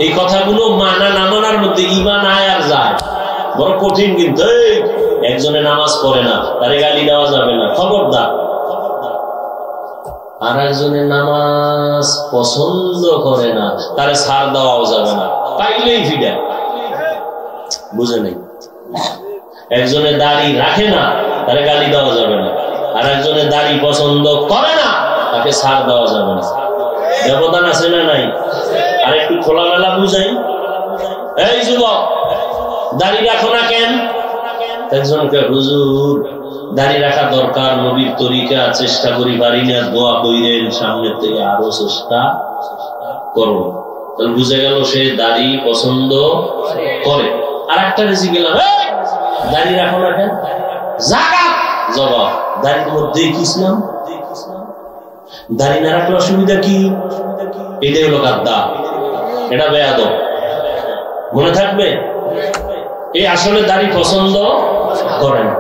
এই কথাগুলো মানা না মানার মধ্যে ঈমান আয় আর যায়, বড় কঠিন। কিন্তু একজনে নামাজ পড়ে না তারে গালি দেওয়া যাবে না, খবরদার। আর একজনে নামাজ পছন্দ করে না তারে ছাড় দেওয়াও যাবে না, পাইলেই ফিডা। বুঝে নেই। একজনে দাড়ি রাখে না তারে গালি দেওয়া যাবে না, আর একজনে দাড়ি পছন্দ করে না তাকে ছাড় দেওয়া যাবে না। ব্যবধান আছে না নাই? আর একটু খোলামেলা বুঝাই। এই যুবক, দাড়ি রাখো না কেন? একজনকে, হুজুর দাড়ি রাখা দরকার, নবীর তরিকা, চেষ্টা করি পারি না, দোয়া কইরেন, সামনের থেকে আরো চেষ্টা করো। তাহলে বুঝে গেল সে দাড়ি পছন্দ করে। আর একটা রেজি গেলাম, দাড়ি রাখো না কেন? যাকাত জবাব, দাড়ির মধ্যে কি ইসলাম? দাড়ি না রাখলে অসুবিধা কি? এটাই হলো গাদ্দা, এটা বেয়াদব। মনে থাকবে। এই আসলে দাড়ি পছন্দ করে না।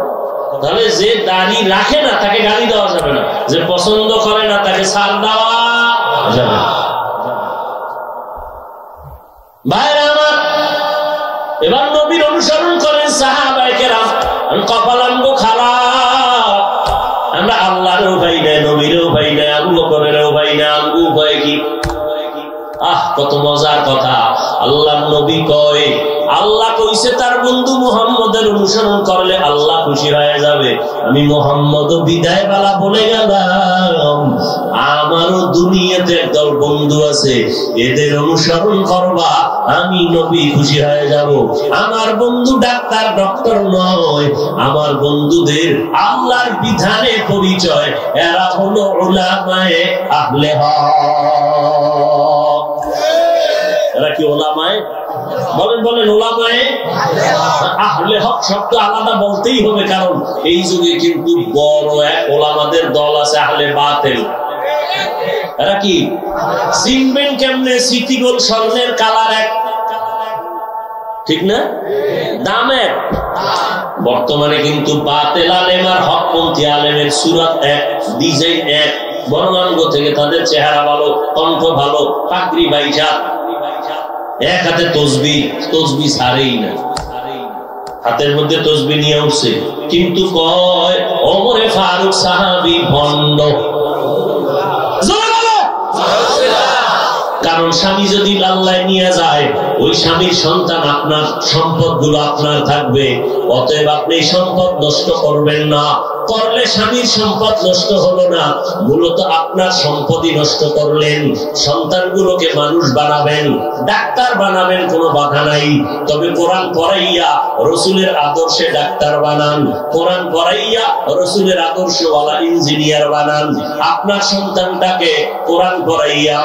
তাহলে যে দাড়ি রাখে না তাকে গালি দেওয়া যাবে না, যে পছন্দ করে না তাকে ছাড় দেওয়া যাবে না। ভাইরা আমার, এবার নবীর অনুসরণ করেন সাহাবায়ে কেরাম। কপালাঙ্গ খালা, আমরা আল্লাহরও ভাই নাই, নবীরও ভাই নাই, আবু বকরেরও ভাই নাই। আবু কয় কি? আহ, কত মজার কথা। আল্লাহর নবী কয়, আল্লাহ কইছে তার বন্ধু মুহাম্মদের অনুসরণ করলে আল্লাহ খুশি হয়ে যাবে। আমি মুহাম্মদ বিদায় বেলা বলে গেলাম, আমারও দুনিয়াতে একদল বন্ধু আছে, এদের অনুসরণ করবা, আমি নবী খুশি হয়ে যাব। আমার বন্ধু ডাক্তার ডক্টর নয়, আমার বন্ধুদের আল্লাহর বিধানে পরিচয়, এরা হলো উলামায়ে আহলে হক। এরা কি উলামায়ে? বলেন বলেন, উলামায়ে আহলে হক শব্দ আলাদা বলতেই হবে, কারণ এই যুগে কিন্তু বড় এক ওলামাদের দল আছে আহলে বাতিল। এরা কি চিনবেন কেমনে? সিটিগোল স্বর্ণের কালার এক, ঠিক না? দাম এক। বর্তমানে কিন্তু বাতিল আলেম আর হকপন্থী আলেমের সুরত এক, ডিজাইন এক, বর্ণাঙ্গ থেকে তাদের চেহারা ভালো, কণ্ঠ ভালো, পাগড়ি বাইজা, এক হাতে তসবি, তসবি ছাড়েই না, হাতের মধ্যে তসবি নিয়ে উঠছে। কিন্তু কয় ওমরে ফারুক সাহাবী ভণ্ড, কারণ কারণ স্বামী যদি আল্লাহ নিয়ে যায় ওই স্বামীর সন্তান আপনার সম্পদগুলো আপনার থাকবে অতএব আপনি সম্পদ নষ্ট করবেন না করলে স্বামীর সম্পদ নষ্ট হলো না মূলত আপনার সম্পদই নষ্ট করলেন সন্তানগুলোকে মানুষ বানাবেন ডাক্তার বানাবেন কোনো বাধা নাই তবে কোরআন পড়াইয়া রাসূলের আদর্শে ডাক্তার বানান কোরআন পড়াইয়া রাসূলের আদর্শওয়ালা ইঞ্জিনিয়ার বানান আপনার সন্তানটাকে কোরআন পড়াইয়া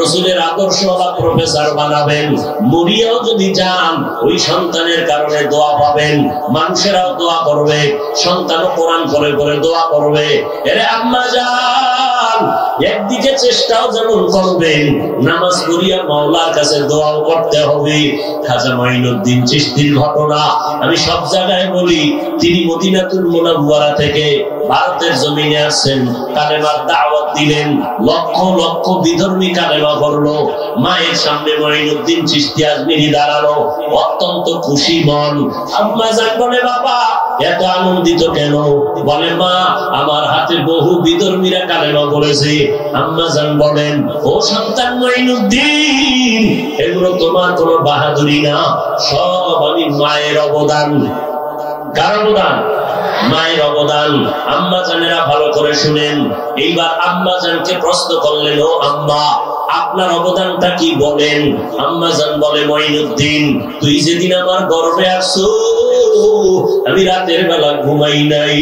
রাসূলের আদর্শওয়ালা প্রফেসর বানাবেন মরিয়াও যদি যান ওই সন্তানের কারণে দোয়া পাবেন মানুষেরাও দোয়া করবে সন্তানও কোরআন পড়ে করে দোয়া করবে আরে আম্মা জান একদিকে চেষ্টাও যেমন করবেন নামাজ পড়িয়া মাওলার কাছে দোয়া করতে হবে খাজা মঈনুদ্দিন চিশতীর ঘটনা আমি সব জায়গায় বলি তিনি মদিনাতুল মুনাওয়ারা থেকে ভারতের জমিনে আসেন কালেমার দাওয়াত দিলেন লক্ষ লক্ষ বিধর্মী কালেমা পড়লো মায়ের সামনে মঈনুদ্দিন চিশতী আজমিরি দাঁড়ালো অত্যন্ত খুশি মন আম্মা জান বলে বাবা এত আনন্দিত কেন বলে মা আমার হাতে বহু বিধর্মীরা কালেমা বলেছে আম্মা জান বলেন ও সন্তান মঈনুদ্দিন এগুলো তোমার কোনো বাহাদুরি না সব আমি মায়ের অবদান কার অবদান মায়ের অবদান আম্মা জানেরা ভালো করে শুনেন এইবার আম্মা জানকে প্রশ্ন করলেন ও আম্মা আপনার অবদানটা কি বলেন আম্মা জান বলে মঈনুদ্দিন তুই যেদিন আমার গর্ভে আসছিস আমি রাতের বেলা ঘুমাই নাই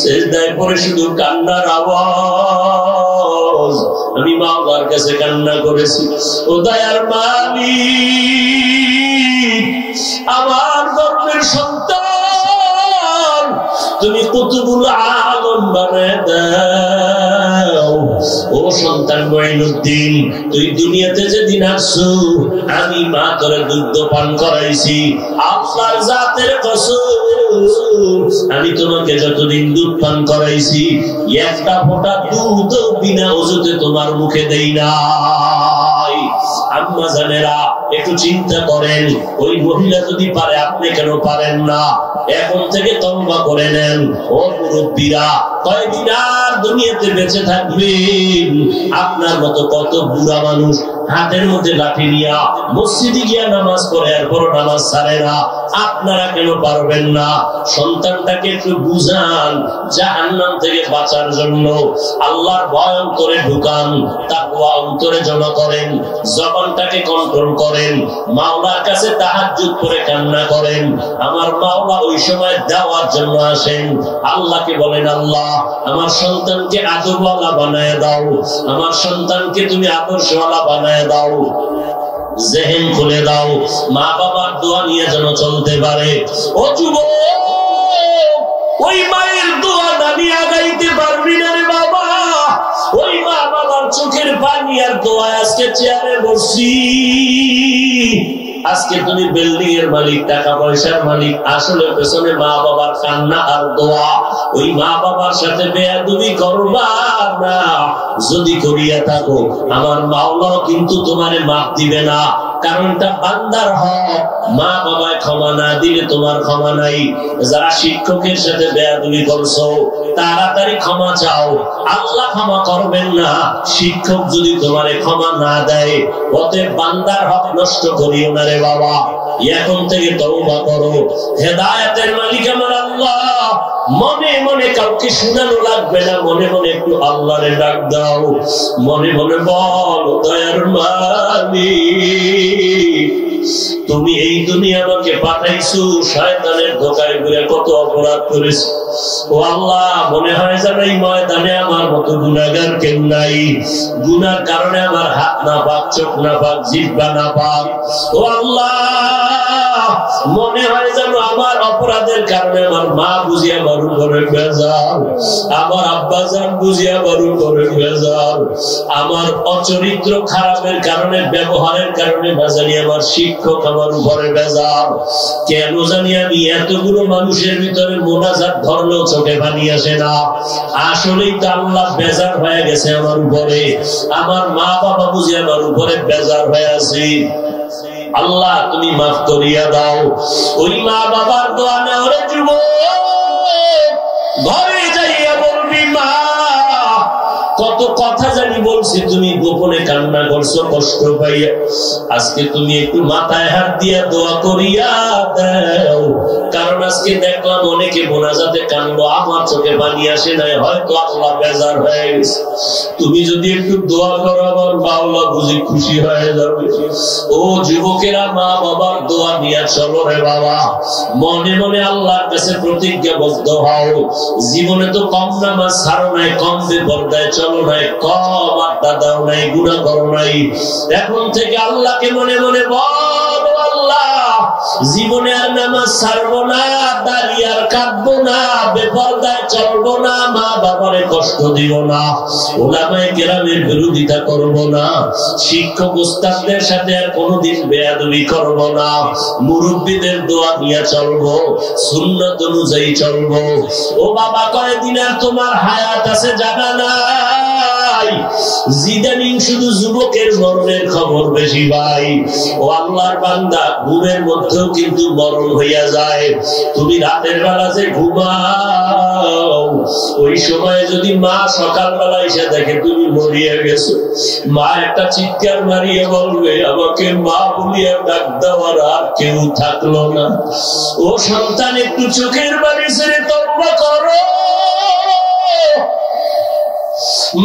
সেজদায় পড়ে শুধু কান্নার আওয়াজ আমি মাওলার কাছে কান্না করেছি ও দয়ার মালিক আমার গর্ভের সন্তান তুমি কুতুবুল আলম বানায় দাও ও সন্তান মঈনুদ্দিন তুই দুনিয়াতে যেদিন আসছো আমি মা তোরে দুধ পান করাইছি আল্লাহর জাতের কসম আমি তোমাকে যতদিন দুধ পান করাইছি একটা ফোঁটা দুধ বিনা ওযুতে তোমার মুখে দেই নাই আম্মা জানেরা একটু চিন্তা করেন ওই মহিলা যদি পারে আপনি কেন পারেন না এখন থেকে তওবা করে নেন ও মুরব্বীরা কয়দিন আর দুনিয়াতে বেঁচে থাকবেন আপনার মতো কত বুড়া মানুষ হাতের মধ্যে লাঠি নিয়ে মসজিদে গিয়ে নামাজ পড়ে আর বড় নামাজ ছাড়ে না আপনারা কেন পারবেন না সন্তানটাকে একটু বুঝান জাহান্নাম থেকে বাঁচার জন্য আল্লাহর ভয় অন্তরে ঢুকান তাকওয়া অন্তরে জমা করেন জবানটাকে কন্ট্রোল করেন মাওলার কাছে তাহাজ্জুদ পড়ে কান্না করেন আমার মাওলা ওই সময় দাওয়ার জন্য আসেন আল্লাহকে বলেন আল্লাহ আমার সন্তানকে আদর্শওয়ালা বানায় দাও আমার সন্তানকে তুমি আদর্শওয়ালা বানায় দাও জেহেন খুলে দাও মা বাবার দোয়া নিয়ে যেন চলতে পারে ও যুবক ওই মায়ের দোয়া দাবি আগাইতে পারবি না রে বাবা ওই মা বাবার চোখের পানি আর দোয়া আজকে চেয়ারে বসি আজকে তুমি বিল্ডিং এর মালিক টাকা পয়সার মালিক আসলে পেছনে মা বাবার কান্না আর দোয়া ওই মা বাবার সাথে বেয়াদবি করবা না যদি করিয়া থাকো আমার মাওলা কিন্তু তোমারে মাপ দিবে না কারণটা বান্দার হক মা বাবা ক্ষমা না দিলে তোমার ক্ষমা নাই যারা শিক্ষকের সাথে বেয়াদবি করছো তাড়াতাড়ি ক্ষমা চাও আল্লাহ ক্ষমা করবেন না শিক্ষক যদি তোমারে ক্ষমা না দেয় অতএব বান্দার হক নষ্ট করিও না রে বাবা এখন থেকে তওবা করো হেদায়েতের মালিক আমার আল্লাহ মনে মনে কাউকে শোনানো লাগবে না মনে মনে একটু আল্লাহরে ডাক দাও মনে মনে বল দয়ার মালিক তুমি এই দুনিয়া আমাকে পাঠাইছো শয়তানের ধোকায় ঘুরে কত অপরাধ করেছো ও আল্লাহ মনে হয় যেন এই ময়দানে আমার মতো গুনাহগার কেউ নাই গুনার কারণে আমার হাত না পাক চোখ না পাক জিহ্বা না পাক ও আল্লাহ মনে হয় যেন আমার অপরাধের কারণে আমার মা বুঝি আমার উপরে বেজার আমার আব্বা জান বুঝি আমার উপরে বেজার আমার অচরিত্র খারাপের কারণে ব্যবহারের কারণে বাজারি আমার শিক্ষক আমার উপরে বেজার কেন জানি আমি এতগুলো মানুষের ভিতরে মোনাজাত ধরলেও চোখে পানি আসে না আসলেই তো আল্লাহ বেজার হয়ে গেছে আমার উপরে আমার মা বাবা বুঝি আমার উপরে বেজার হয়ে আছে আল্লাহ তুমি মাফ করিয়া দাও ওই মা বাবার দোয়া নাও রে যুবক ঘরে যাইয়া বলবি মা কত কথা জানি বলছি তুমি গোপনে কান্না করছো কষ্ট পাইয়া, আজকে তুমি একটু মাথায় হাত দিয়া দোয়া করিয়া দাও। কারণ আজকে দেখলাম অনেকে মোনাজাতে কান্দলো, আমার চোখে পানি আসে নাই, হয়তো আল্লাহ বেজার হয়ে গেছে। তুমি যদি একটু দোয়া করো আমার বাউলা বুঝি খুশি হয়ে যাবে। ও যুবকেরা, মা বাবার দোয়া নিয়ে চলো রে বাবা, মনে মনে আল্লাহর কাছে প্রতিজ্ঞাবদ্ধ হও। জীবনে তো কম নামাজ ছাড়ো নাই, কম বেপরদায় চলো নাই, কম আড্ডা দাও নাই, গুনাহ করো নাই। এখন থেকে আল্লাহকে মনে মনে বল, আল্লাহ জীবনে আর নামাজ ছাড়বো না, দাড়ি আর কাটবো না, বেপরদায় চলবো না, মা বাবারে কষ্ট দিব না, ওলামায়ে কেরামের বিরোধিতা করব না, শিক্ষক উস্তাদদের সাথে আর কোনোদিন বেয়াদবি করব না, মুরব্বীদের দোয়া নিয়ে চলবো, সুন্নাত অনুযায়ী চলবো। ও বাবা, কয়দিন আর তোমার হায়াত আছে জানা নাই, জিদানিং শুধু যুবকের মরণের খবর বেশি ভাই। ও আল্লাহর বান্দা, ঘুমের মধ্যেও কিন্তু মরণ হইয়া যায়। তুমি রাতের বেলা যে ঘুমাও, ওই সময় যদি মা সকালবেলা এসে দেখে তুমি মরিয়া গেছো, মা একটা চিৎকার মারিয়ে বলবে, আমাকে মা বলিয়া ডাক দেওয়ার আর কেউ থাকলো না। ও সন্তান, একটু চোখের বাড়ি ছেড়ে তওবা করো।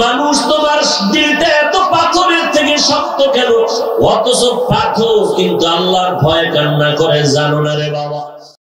মানুষ তোমার দিলটা এত পাথরের থেকে শক্ত কেন? অথচ পাথর কিন্তু আল্লাহর ভয়ে কান্না করে, জানো না রে বাবা।